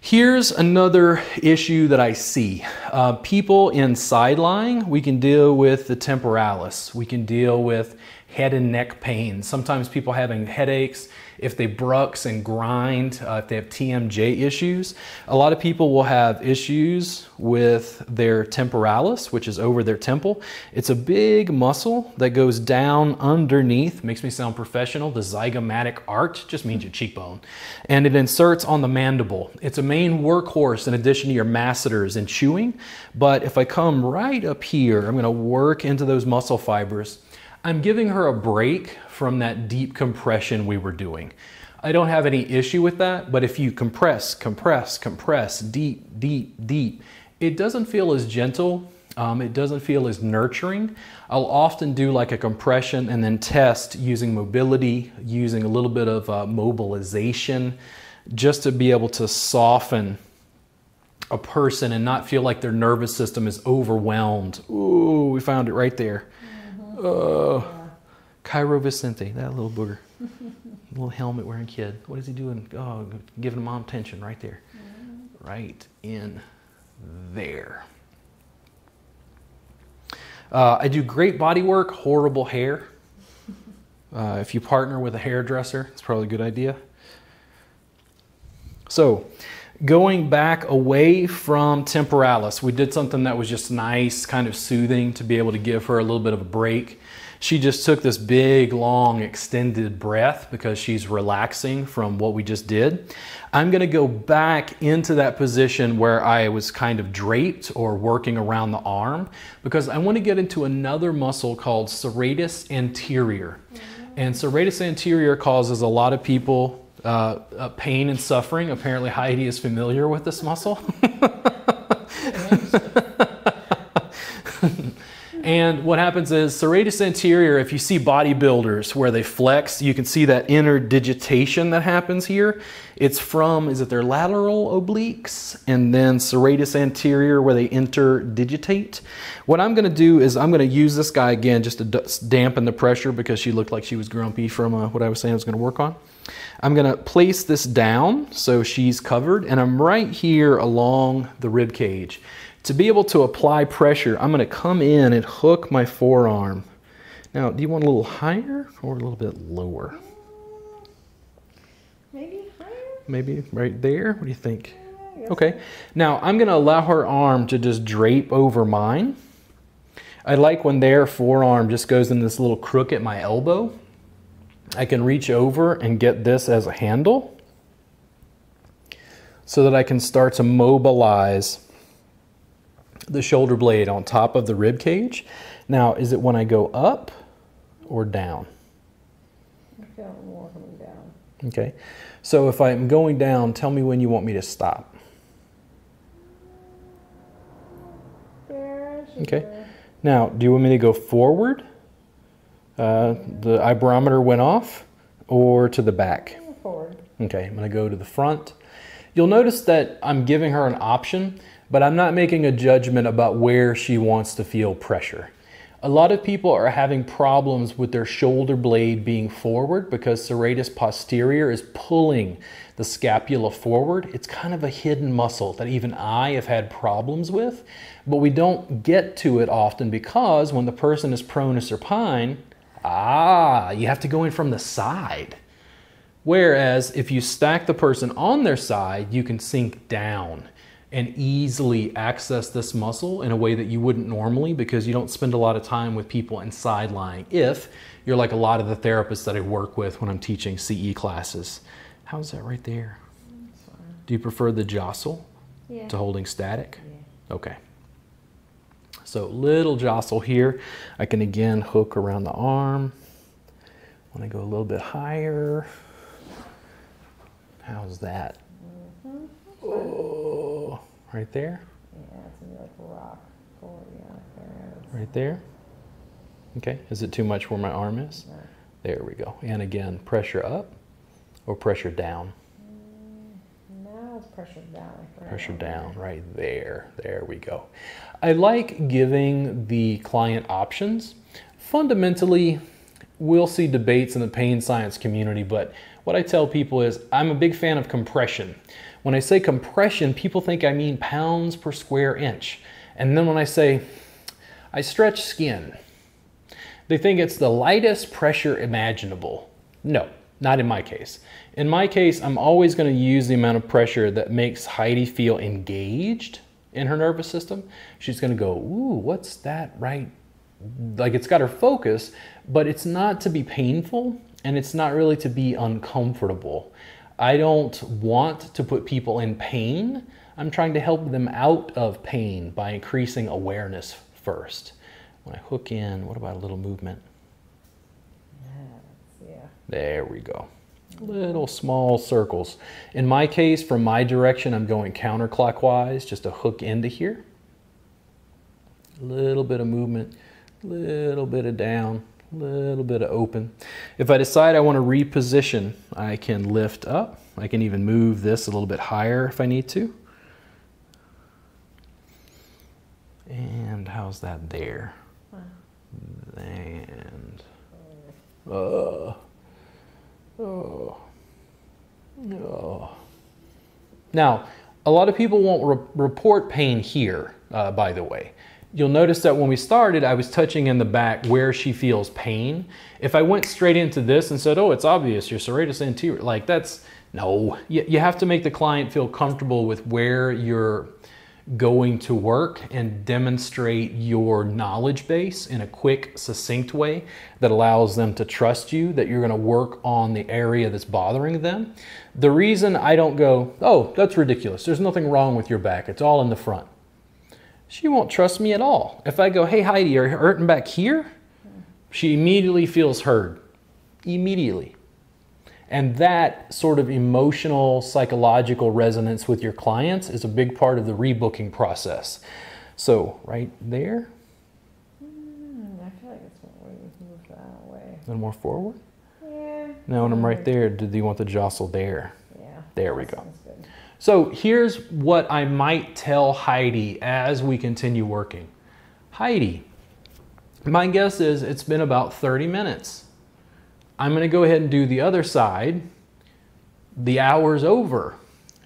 Here's another issue that I see. Uh, people in side-lying, we can deal with the temporalis. We can deal with head and neck pain. Sometimes people having headaches, if they bruxe and grind, uh, if they have T M J issues. A lot of people will have issues with their temporalis, which is over their temple. It's a big muscle that goes down underneath, makes me sound professional. The zygomatic arch just means your cheekbone. And it inserts on the mandible. It's a main workhorse in addition to your masseters and chewing. But if I come right up here, I'm gonna work into those muscle fibers. I'm giving her a break from that deep compression we were doing. I don't have any issue with that, but if you compress, compress, compress, deep, deep, deep, it doesn't feel as gentle Um, it doesn't feel as nurturing. I'll often do like a compression and then test using mobility, using a little bit of uh, mobilization, just to be able to soften a person and not feel like their nervous system is overwhelmed. Ooh, we found it right there. Mm-hmm. uh, yeah. Cairo Vicente, that little booger. Little helmet wearing kid. What is he doing? Oh, giving mom tension right there. Mm-hmm. Right in there. Uh, I do great body work, horrible hair. Uh, if you partner with a hairdresser, it's probably a good idea. So, going back away from temporalis, we did something that was just nice, kind of soothing, to be able to give her a little bit of a break. She just took this big, long, extended breath because she's relaxing from what we just did. I'm gonna go back into that position where I was kind of draped or working around the arm, because I wanna get into another muscle called serratus anterior. And serratus anterior causes a lot of people uh, uh, pain and suffering. Apparently Heidi is familiar with this muscle. And what happens is, serratus anterior, if you see bodybuilders where they flex, you can see that inner digitation that happens here. It's from, is it their lateral obliques? And then serratus anterior where they interdigitate. What I'm gonna do is I'm gonna use this guy again just to dampen the pressure, because she looked like she was grumpy from uh, what I was saying I was gonna work on. I'm gonna place this down so she's covered, and I'm right here along the rib cage. To be able to apply pressure, I'm gonna come in and hook my forearm. Now, do you want a little higher or a little bit lower? Maybe higher? Maybe right there, what do you think? Okay, now I'm gonna allow her arm to just drape over mine. I like when their forearm just goes in this little crook at my elbow. I can reach over and get this as a handle so that I can start to mobilize the shoulder blade on top of the rib cage. Now, is it when I go up or down? I feel more coming down. Okay, so if I'm going down, tell me when you want me to stop. There, okay, there. Now, do you want me to go forward? Uh, the vibrometer went off, or to the back? Forward. Okay, I'm gonna go to the front. You'll notice that I'm giving her an option, but I'm not making a judgment about where she wants to feel pressure. A lot of people are having problems with their shoulder blade being forward because serratus posterior is pulling the scapula forward. It's kind of a hidden muscle that even I have had problems with, but we don't get to it often because when the person is prone to supine, ah, you have to go in from the side. Whereas if you stack the person on their side, you can sink down and easily access this muscle in a way that you wouldn't normally, because you don't spend a lot of time with people in side lying if you're like a lot of the therapists that I work with when I'm teaching C E classes. How's that right there? Do you prefer the jostle yeah. to holding static? Yeah. Okay. So little jostle here. I can again hook around the arm. I want to go a little bit higher. How's that? Mm-hmm. Oh. Right there? Yeah, it's gonna be like rock. Oh, yeah, there it is. Right there? Okay, is it too much where my arm is? No. There we go. And again, pressure up or pressure down? Mm, now it's pressure down. Right pressure right down, there. Right there. There we go. I like giving the client options. Fundamentally, we'll see debates in the pain science community, but what I tell people is I'm a big fan of compression. When I say compression, people think I mean pounds per square inch. And then when I say, I stretch skin, they think it's the lightest pressure imaginable. No, not in my case. In my case, I'm always gonna use the amount of pressure that makes Heidi feel engaged in her nervous system. She's gonna go, ooh, what's that right? Like it's got her focus, but it's not to be painful and it's not really to be uncomfortable. I don't want to put people in pain. I'm trying to help them out of pain by increasing awareness first. When I hook in, what about a little movement? Yes, yeah. There we go. Little small circles. In my case, from my direction, I'm going counterclockwise just to hook into here. a little bit of movement, a little bit of down, a little bit of open. If I decide I want to reposition, I can lift up. I can even move this a little bit higher if I need to. And how's that there? Wow. And oh, oh, oh. Now, a lot of people won't re report pain here, uh, by the way. You'll notice that when we started, I was touching in the back where she feels pain. If I went straight into this and said, oh, it's obvious, your serratus anterior, like that's, no. You, you have to make the client feel comfortable with where you're going to work and demonstrate your knowledge base in a quick, succinct way that allows them to trust you that you're gonna work on the area that's bothering them. The reason I don't go, oh, that's ridiculous, there's nothing wrong with your back, it's all in the front. She won't trust me at all. If I go, hey, Heidi, are you hurting back here? She immediately feels heard, immediately. And that sort of emotional, psychological resonance with your clients is a big part of the rebooking process. So right there. Mm, I feel like it's not where you can move that way. A little more forward? Yeah. Now when I'm right there, do you want the jostle there? Yeah. There we go. So here's what I might tell Heidi as we continue working. Heidi, my guess is it's been about thirty minutes. I'm gonna go ahead and do the other side. The hour's over.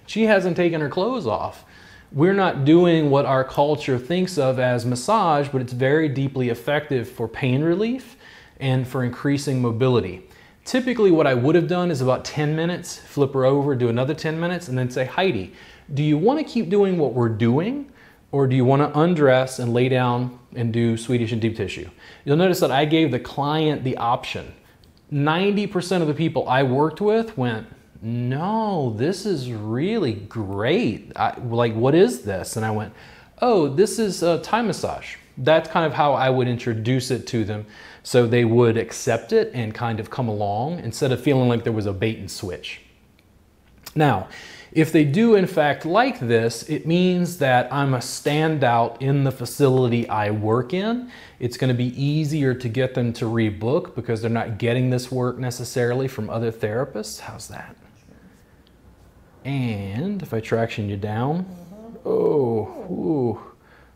She hasn't taken her clothes off. We're not doing what our culture thinks of as massage, but it's very deeply effective for pain relief and for increasing mobility. Typically what I would have done is about ten minutes, flip her over, do another ten minutes, and then say, Heidi, do you want to keep doing what we're doing, or do you want to undress and lay down and do Swedish and deep tissue? You'll notice that I gave the client the option. ninety percent of the people I worked with went, no, this is really great. I, like, what is this? And I went, oh, this is a Thai massage. That's kind of how I would introduce it to them, so they would accept it and kind of come along instead of feeling like there was a bait and switch. Now, if they do in fact like this, it means that I'm a standout in the facility I work in. It's going to be easier to get them to rebook because they're not getting this work necessarily from other therapists. How's that? And if I traction you down, oh, ooh,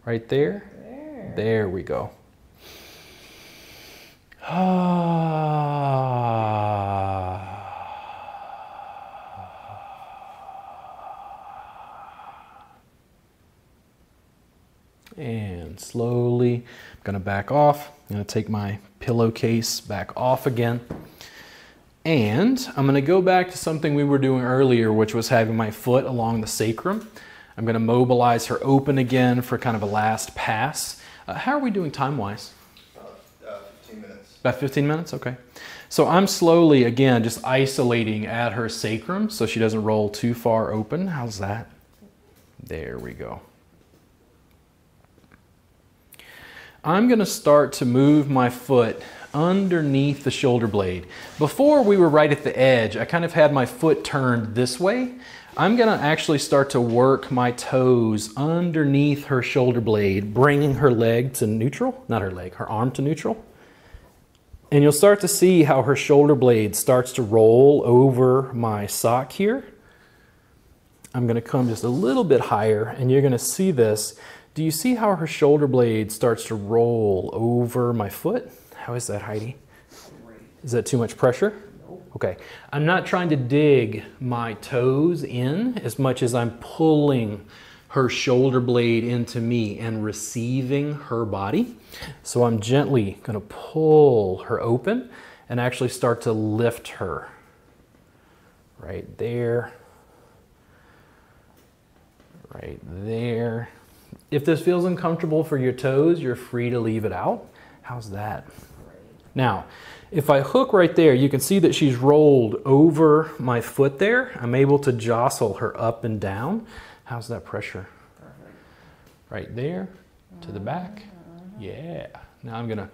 right there, there we go. Ah. And slowly, I'm gonna back off. I'm gonna take my pillowcase back off again. And I'm gonna go back to something we were doing earlier, which was having my foot along the sacrum. I'm gonna mobilize her open again for kind of a last pass. Uh, how are we doing time-wise? About fifteen minutes, okay. So I'm slowly, again, just isolating at her sacrum so she doesn't roll too far open. How's that? There we go. I'm gonna start to move my foot underneath the shoulder blade. Before we were right at the edge, I kind of had my foot turned this way. I'm gonna actually start to work my toes underneath her shoulder blade, bringing her leg to neutral, not her leg, her arm to neutral. And you'll start to see how her shoulder blade starts to roll over my sock here. I'm gonna come just a little bit higher and you're gonna see this. Do you see how her shoulder blade starts to roll over my foot? How is that, Heidi? Is that too much pressure? Okay, I'm not trying to dig my toes in as much as I'm pulling her shoulder blade into me and receiving her body. So I'm gently gonna pull her open and actually start to lift her. Right there, right there. If this feels uncomfortable for your toes, you're free to leave it out. How's that? Now, if I hook right there, you can see that she's rolled over my foot there. I'm able to jostle her up and down. How's that pressure? Right there, to the back. Yeah. Now I'm gonna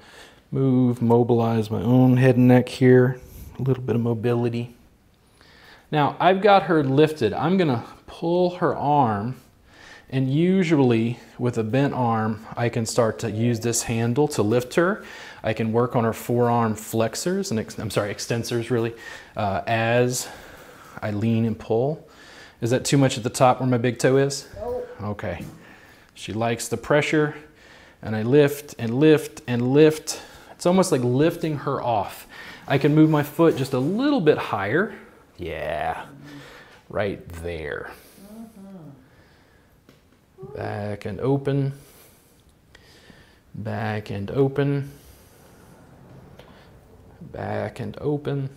move, mobilize my own head and neck here. A little bit of mobility. Now I've got her lifted. I'm gonna pull her arm And usually with a bent arm, I can start to use this handle to lift her. I can work on her forearm flexors, and ex I'm sorry, extensors really, uh, as I lean and pull. Is that too much at the top where my big toe is? No. Okay. She likes the pressure, and I lift and lift and lift. It's almost like lifting her off. I can move my foot just a little bit higher. Yeah, right there. Back and open, back and open, back and open.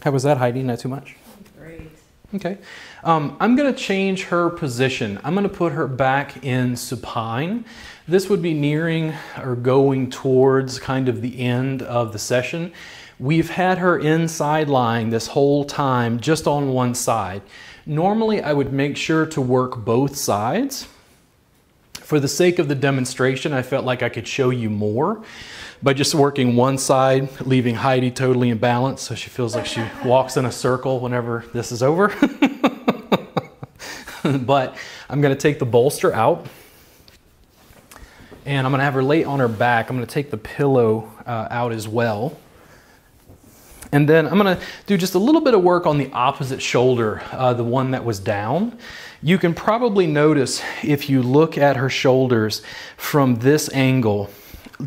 How was that, Heidi? Not too much? Great. Okay. Um, I'm going to change her position. I'm going to put her back in supine. This would be nearing or going towards kind of the end of the session. We've had her inside lying this whole time, just on one side. Normally, I would make sure to work both sides. For the sake of the demonstration, I felt like I could show you more by just working one side, leaving Heidi totally in balance so she feels like she walks in a circle whenever this is over. But I'm going to take the bolster out, and I'm going to have her lay on her back. I'm going to take the pillow uh, out as well. And then I'm going to do just a little bit of work on the opposite shoulder, uh, the one that was down. You can probably notice if you look at her shoulders from this angle,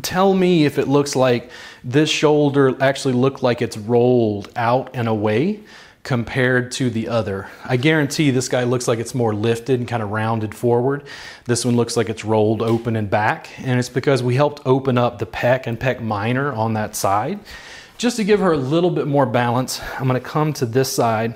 tell me if it looks like this shoulder actually looked like it's rolled out and away compared to the other. I guarantee this guy looks like it's more lifted and kind of rounded forward. This one looks like it's rolled open and back, and it's because we helped open up the pec and pec minor on that side. Just to give her a little bit more balance, I'm going to come to this side.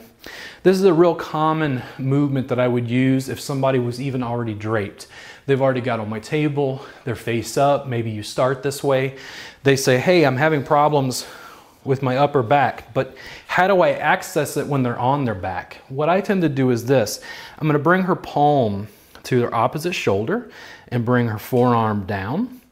This is a real common movement that I would use if somebody was even already draped. They've already got on my table, they're face up, maybe you start this way. They say, hey, I'm having problems with my upper back, but how do I access it when they're on their back? What I tend to do is this. I'm going to bring her palm to their opposite shoulder and bring her forearm down.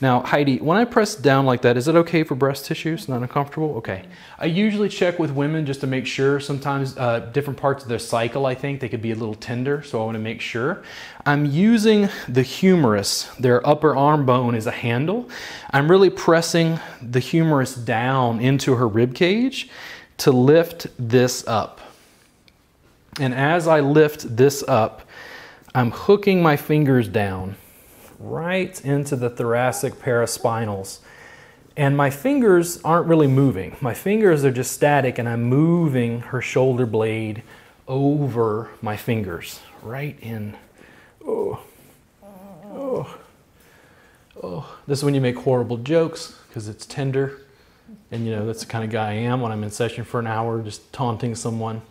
Now, Heidi, when I press down like that, is it okay for breast tissue? It's not uncomfortable? Okay. I usually check with women just to make sure. Sometimes uh, different parts of their cycle, I think, they could be a little tender, so I want to make sure. I'm using the humerus. Their upper arm bone is a handle. I'm really pressing the humerus down into her rib cage to lift this up. And as I lift this up, I'm hooking my fingers down right into the thoracic paraspinals. And my fingers aren't really moving. My fingers are just static, and I'm moving her shoulder blade over my fingers, right in. Oh, oh, oh. This is when you make horrible jokes because it's tender. And you know, that's the kind of guy I am when I'm in session for an hour, just taunting someone.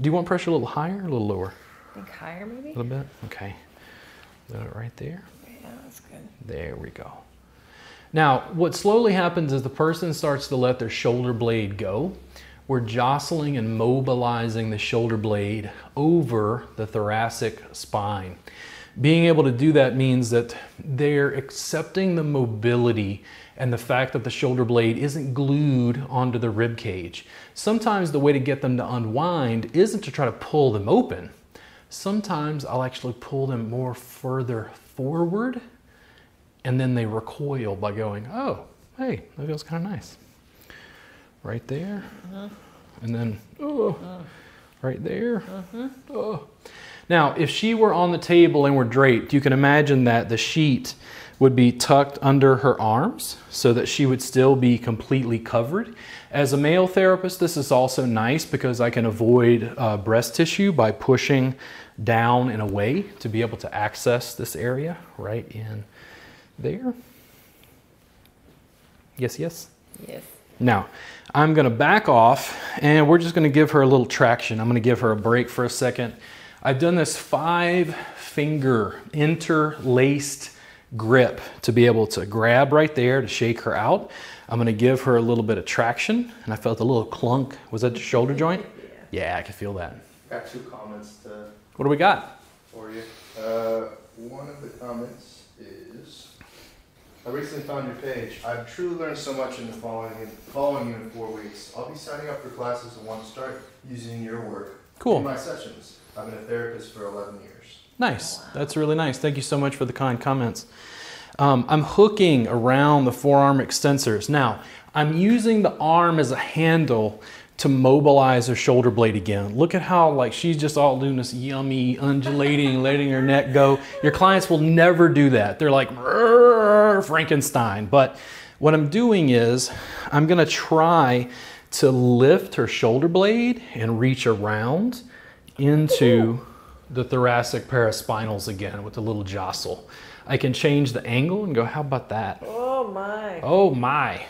Do you want pressure a little higher or a little lower? I think higher maybe. A little bit, okay. Right there. That's good. There we go. Now, what slowly happens is the person starts to let their shoulder blade go. We're jostling and mobilizing the shoulder blade over the thoracic spine. Being able to do that means that they're accepting the mobility and the fact that the shoulder blade isn't glued onto the rib cage. Sometimes the way to get them to unwind isn't to try to pull them open. Sometimes I'll actually pull them more further forward, and then they recoil by going, oh, hey, that feels kind of nice. Right there, uh-huh. And then, oh, uh-huh. Right there. Uh-huh. Oh. Now, if she were on the table and were draped, you can imagine that the sheet would be tucked under her arms so that she would still be completely covered. As a male therapist, this is also nice because I can avoid uh, breast tissue by pushing down and away to be able to access this area right in there. Yes, yes? Yes. Now, I'm going to back off, and we're just going to give her a little traction. I'm going to give her a break for a second. I've done this five-finger interlaced grip to be able to grab right there to shake her out. I'm going to give her a little bit of traction, and I felt a little clunk. Was that the shoulder joint? Yeah, yeah, I can feel that. Got two comments to... What do we got? For you. Uh, one of the comments is, I recently found your page. I've truly learned so much in the following, following you in four weeks. I'll be signing up for classes and want to start using your work cool. in my sessions. I've been a therapist for eleven years. Nice. Oh, wow. That's really nice. Thank you so much for the kind comments. Um, I'm hooking around the forearm extensors. Now, I'm using the arm as a handle to mobilize her shoulder blade again. Look at how like she's just all doing this yummy, undulating, letting her neck go. Your clients will never do that. They're like Frankenstein. But what I'm doing is I'm gonna try to lift her shoulder blade and reach around into the thoracic paraspinals again with a little jostle. I can change the angle and go, how about that? Oh my. Oh my.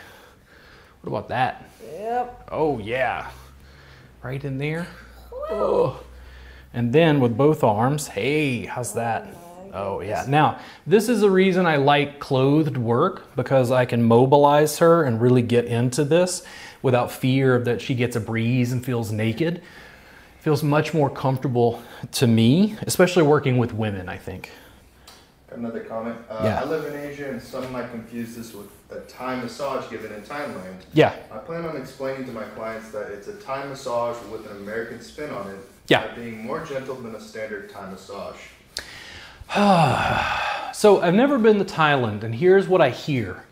What about that? Yep. Oh yeah. Right in there. Oh. And then with both arms, hey, how's that? Oh yeah. Now, this is the reason I like clothed work, because I can mobilize her and really get into this without fear that she gets a breeze and feels naked. It feels much more comfortable to me, especially working with women, I think. Another comment. Uh, yeah. I live in Asia and some might confuse this with a Thai massage given in Thailand. Yeah. I plan on explaining to my clients that it's a Thai massage with an American spin on it. Yeah. By being more gentle than a standard Thai massage. So I've never been to Thailand, and here's what I hear.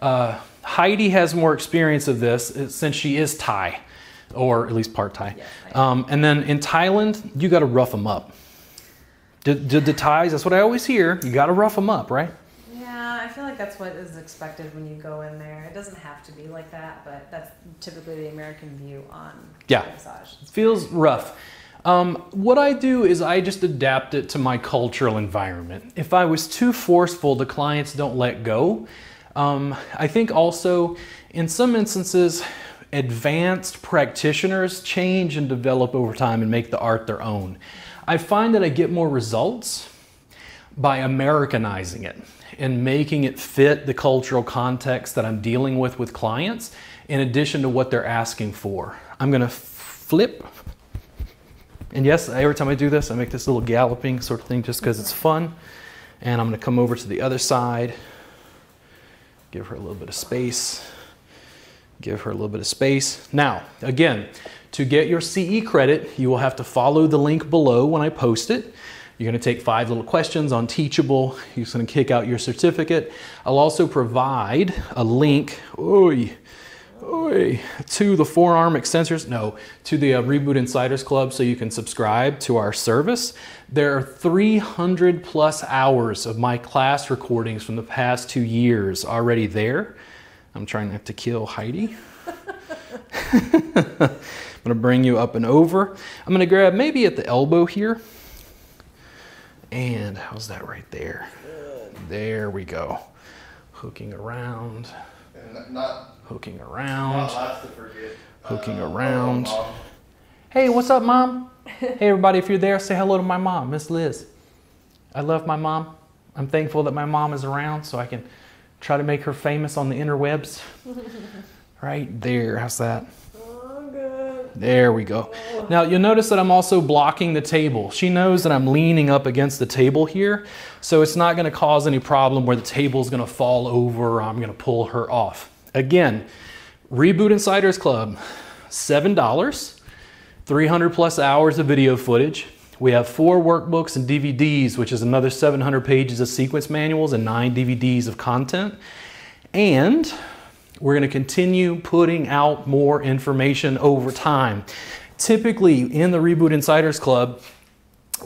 Uh, Heidi has more experience of this since she is Thai, or at least part Thai. Yes, um, and then in Thailand, you got to rough them up. Did, did the ties, that's what I always hear, you gotta rough them up, right? Yeah, I feel like that's what is expected when you go in there. It doesn't have to be like that, but that's typically the American view on yeah. massage. It feels rough. Um, what I do is I just adapt it to my cultural environment. If I was too forceful, the clients don't let go. Um, I think also, in some instances, advanced practitioners change and develop over time and make the art their own. I find that I get more results by Americanizing it and making it fit the cultural context that I'm dealing with with clients in addition to what they're asking for. I'm gonna flip. And yes, every time I do this, I make this little galloping sort of thing just because it's fun. And I'm gonna come over to the other side, give her a little bit of space, give her a little bit of space. Now, again, to get your C E credit, you will have to follow the link below when I post it. You're gonna take five little questions on Teachable. You're just gonna kick out your certificate. I'll also provide a link oy, oy, to the forearm extensors, no, to the uh, Reboot Insiders Club, so you can subscribe to our service. There are three hundred plus hours of my class recordings from the past two years already there. I'm trying not to kill Heidi. I'm gonna bring you up and over. I'm gonna grab maybe at the elbow here. And how's that right there? Good. There we go. Hooking around. And not, hooking around. Not to forget. Hooking uh, around. Hello, hey, what's up, Mom? Hey, everybody, if you're there, say hello to my mom, Miss Liz. I love my mom. I'm thankful that my mom is around so I can try to make her famous on the interwebs. Right there, how's that? There we go. Now you'll notice that I'm also blocking the table. She knows that I'm leaning up against the table here, so it's not gonna cause any problem where the table's gonna fall over or I'm gonna pull her off. Again, Reboot Insiders Club, seven dollars, three hundred plus hours of video footage. We have four workbooks and D V Ds, which is another seven hundred pages of sequence manuals and nine D V Ds of content. And we're going to continue putting out more information over time. Typically in the Reboot Insiders Club,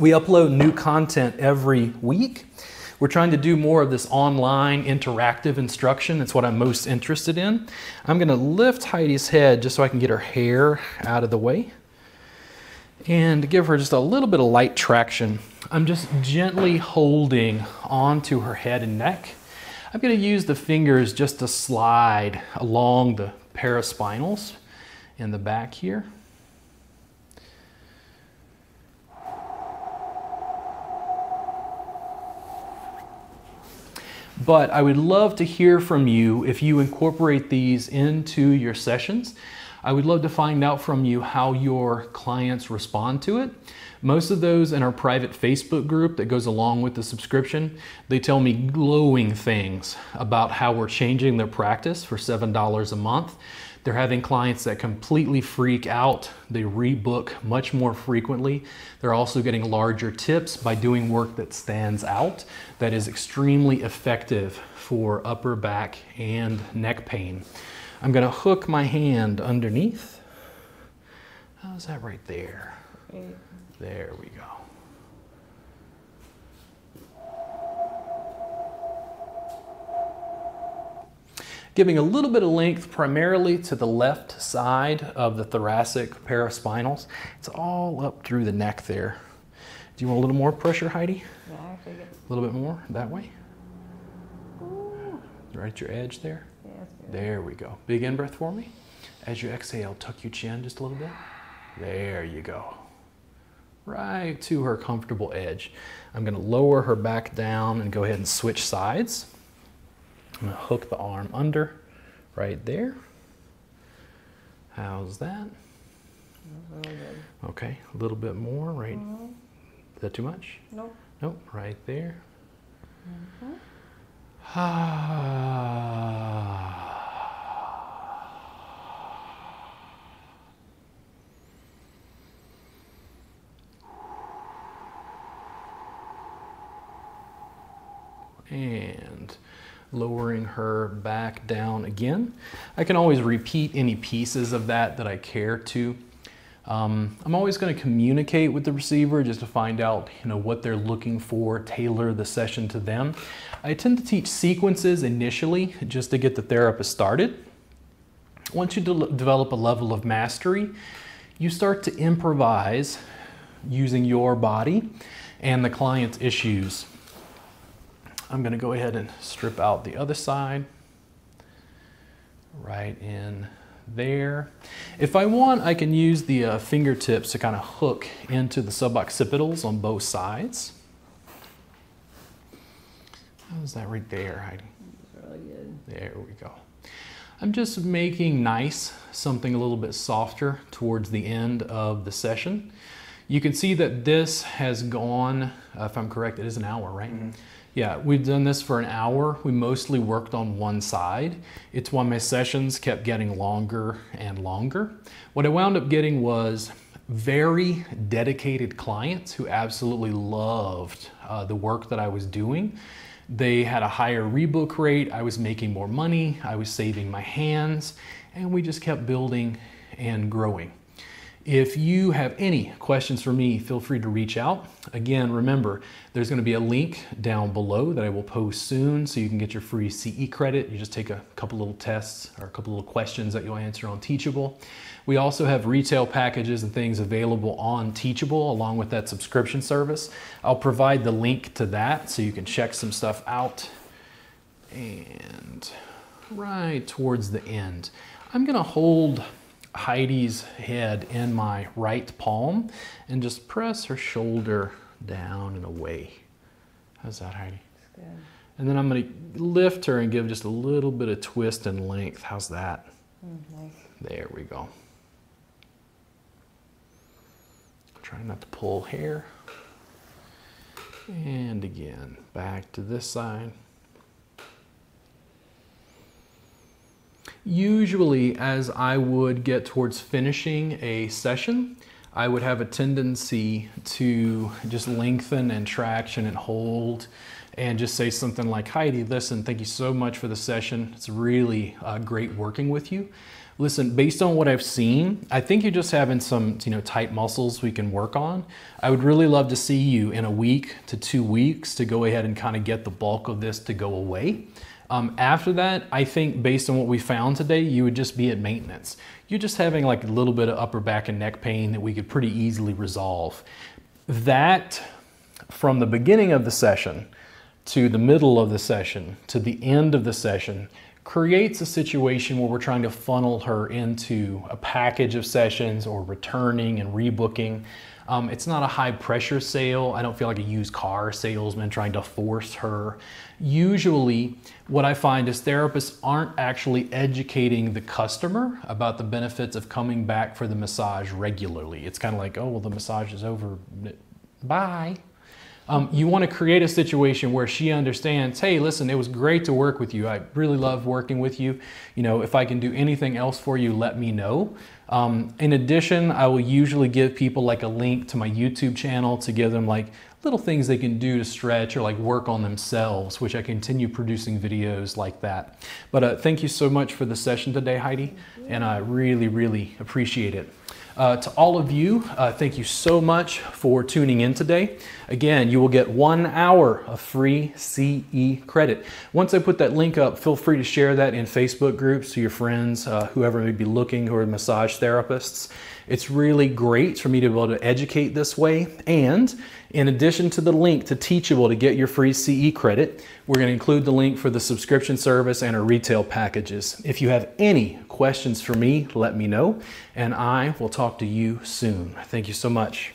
we upload new content every week. We're trying to do more of this online interactive instruction. That's what I'm most interested in. I'm going to lift Heidi's head just so I can get her hair out of the way and give her just a little bit of light traction. I'm just gently holding onto her head and neck. I'm going to use the fingers just to slide along the paraspinals in the back here. But I would love to hear from you if you incorporate these into your sessions. I would love to find out from you how your clients respond to it. Most of those in our private Facebook group that goes along with the subscription, they tell me glowing things about how we're changing their practice for seven dollars a month. They're having clients that completely freak out. They rebook much more frequently. They're also getting larger tips by doing work that stands out, that is extremely effective for upper back and neck pain. I'm gonna hook my hand underneath. How's that right there? Right. There we go. Giving a little bit of length primarily to the left side of the thoracic paraspinals. It's all up through the neck there. Do you want a little more pressure, Heidi? Yeah, I figured. A little bit more that way. Ooh. Right at your edge there. Yeah, that's good. There we go. Big in breath for me. As you exhale, tuck your chin just a little bit. There you go. Right to her comfortable edge. I'm going to lower her back down and go ahead and switch sides. I'm going to hook the arm under right there. How's that? Okay, a little bit more, right? Mm-hmm. Is that too much? Nope. Nope, right there. Mm-hmm. Ah. And lowering her back down again. I can always repeat any pieces of that that I care to. Um, I'm always going to communicate with the receiver just to find out, you know, what they're looking for, tailor the session to them. I tend to teach sequences initially just to get the therapist started. Once you de- develop a level of mastery, you start to improvise using your body and the client's issues. I'm going to go ahead and strip out the other side, right in there. If I want, I can use the uh, fingertips to kind of hook into the suboccipitals on both sides. How's that right there, Heidi? That's really good. There we go. I'm just making nice, something a little bit softer towards the end of the session. You can see that this has gone, uh, if I'm correct, it is an hour, right? Mm-hmm. Yeah, we've done this for an hour. We mostly worked on one side. It's why my sessions kept getting longer and longer. What I wound up getting was very dedicated clients who absolutely loved uh, the work that I was doing. They had a higher rebook rate. I was making more money. I was saving my hands. And we just kept building and growing. If you have any questions for me, feel free to reach out. Again, remember, there's going to be a link down below that I will post soon so you can get your free C E credit. You just take a couple little tests or a couple little questions that you'll answer on Teachable. We also have retail packages and things available on Teachable along with that subscription service. I'll provide the link to that so you can check some stuff out. And right towards the end, I'm going to hold Heidi's head in my right palm and just press her shoulder down and away. How's that, Heidi? That's good. And then I'm going to lift her and give just a little bit of twist and length. How's that? Mm, nice. There we go. Try not to pull hair. And again, back to this side. Usually, as I would get towards finishing a session, I would have a tendency to just lengthen and traction and hold and just say something like, Heidi, listen, thank you so much for the session. It's really uh, great working with you. Listen, based on what I've seen, I think you're just having some, you know, tight muscles we can work on. I would really love to see you in a week to two weeks to go ahead and kind of get the bulk of this to go away. Um, after that, I think based on what we found today, you would just be at maintenance. You're just having like a little bit of upper back and neck pain that we could pretty easily resolve. That, from the beginning of the session to the middle of the session to the end of the session, creates a situation where we're trying to funnel her into a package of sessions or returning and rebooking. Um, it's not a high pressure sale. I don't feel like a used car salesman trying to force her. Usually what I find is therapists aren't actually educating the customer about the benefits of coming back for the massage regularly. It's kind of like, oh, well, the massage is over, bye. Um, you want to create a situation where she understands, hey, listen, it was great to work with you. I really love working with you. You know, if I can do anything else for you, let me know. Um, in addition, I will usually give people like a link to my YouTube channel to give them like little things they can do to stretch or like work on themselves, which I continue producing videos like that. But uh, thank you so much for the session today, Heidi. And I really, really appreciate it. Uh, to all of you, uh, thank you so much for tuning in today. Again, you will get one hour of free C E credit. Once I put that link up, feel free to share that in Facebook groups to your friends, uh, whoever may be looking, who are massage therapists. It's really great for me to be able to educate this way. And in addition to the link to Teachable to get your free C E credit, we're going to include the link for the subscription service and our retail packages. If you have any questions for me, let me know, and I will talk to you soon. Thank you so much.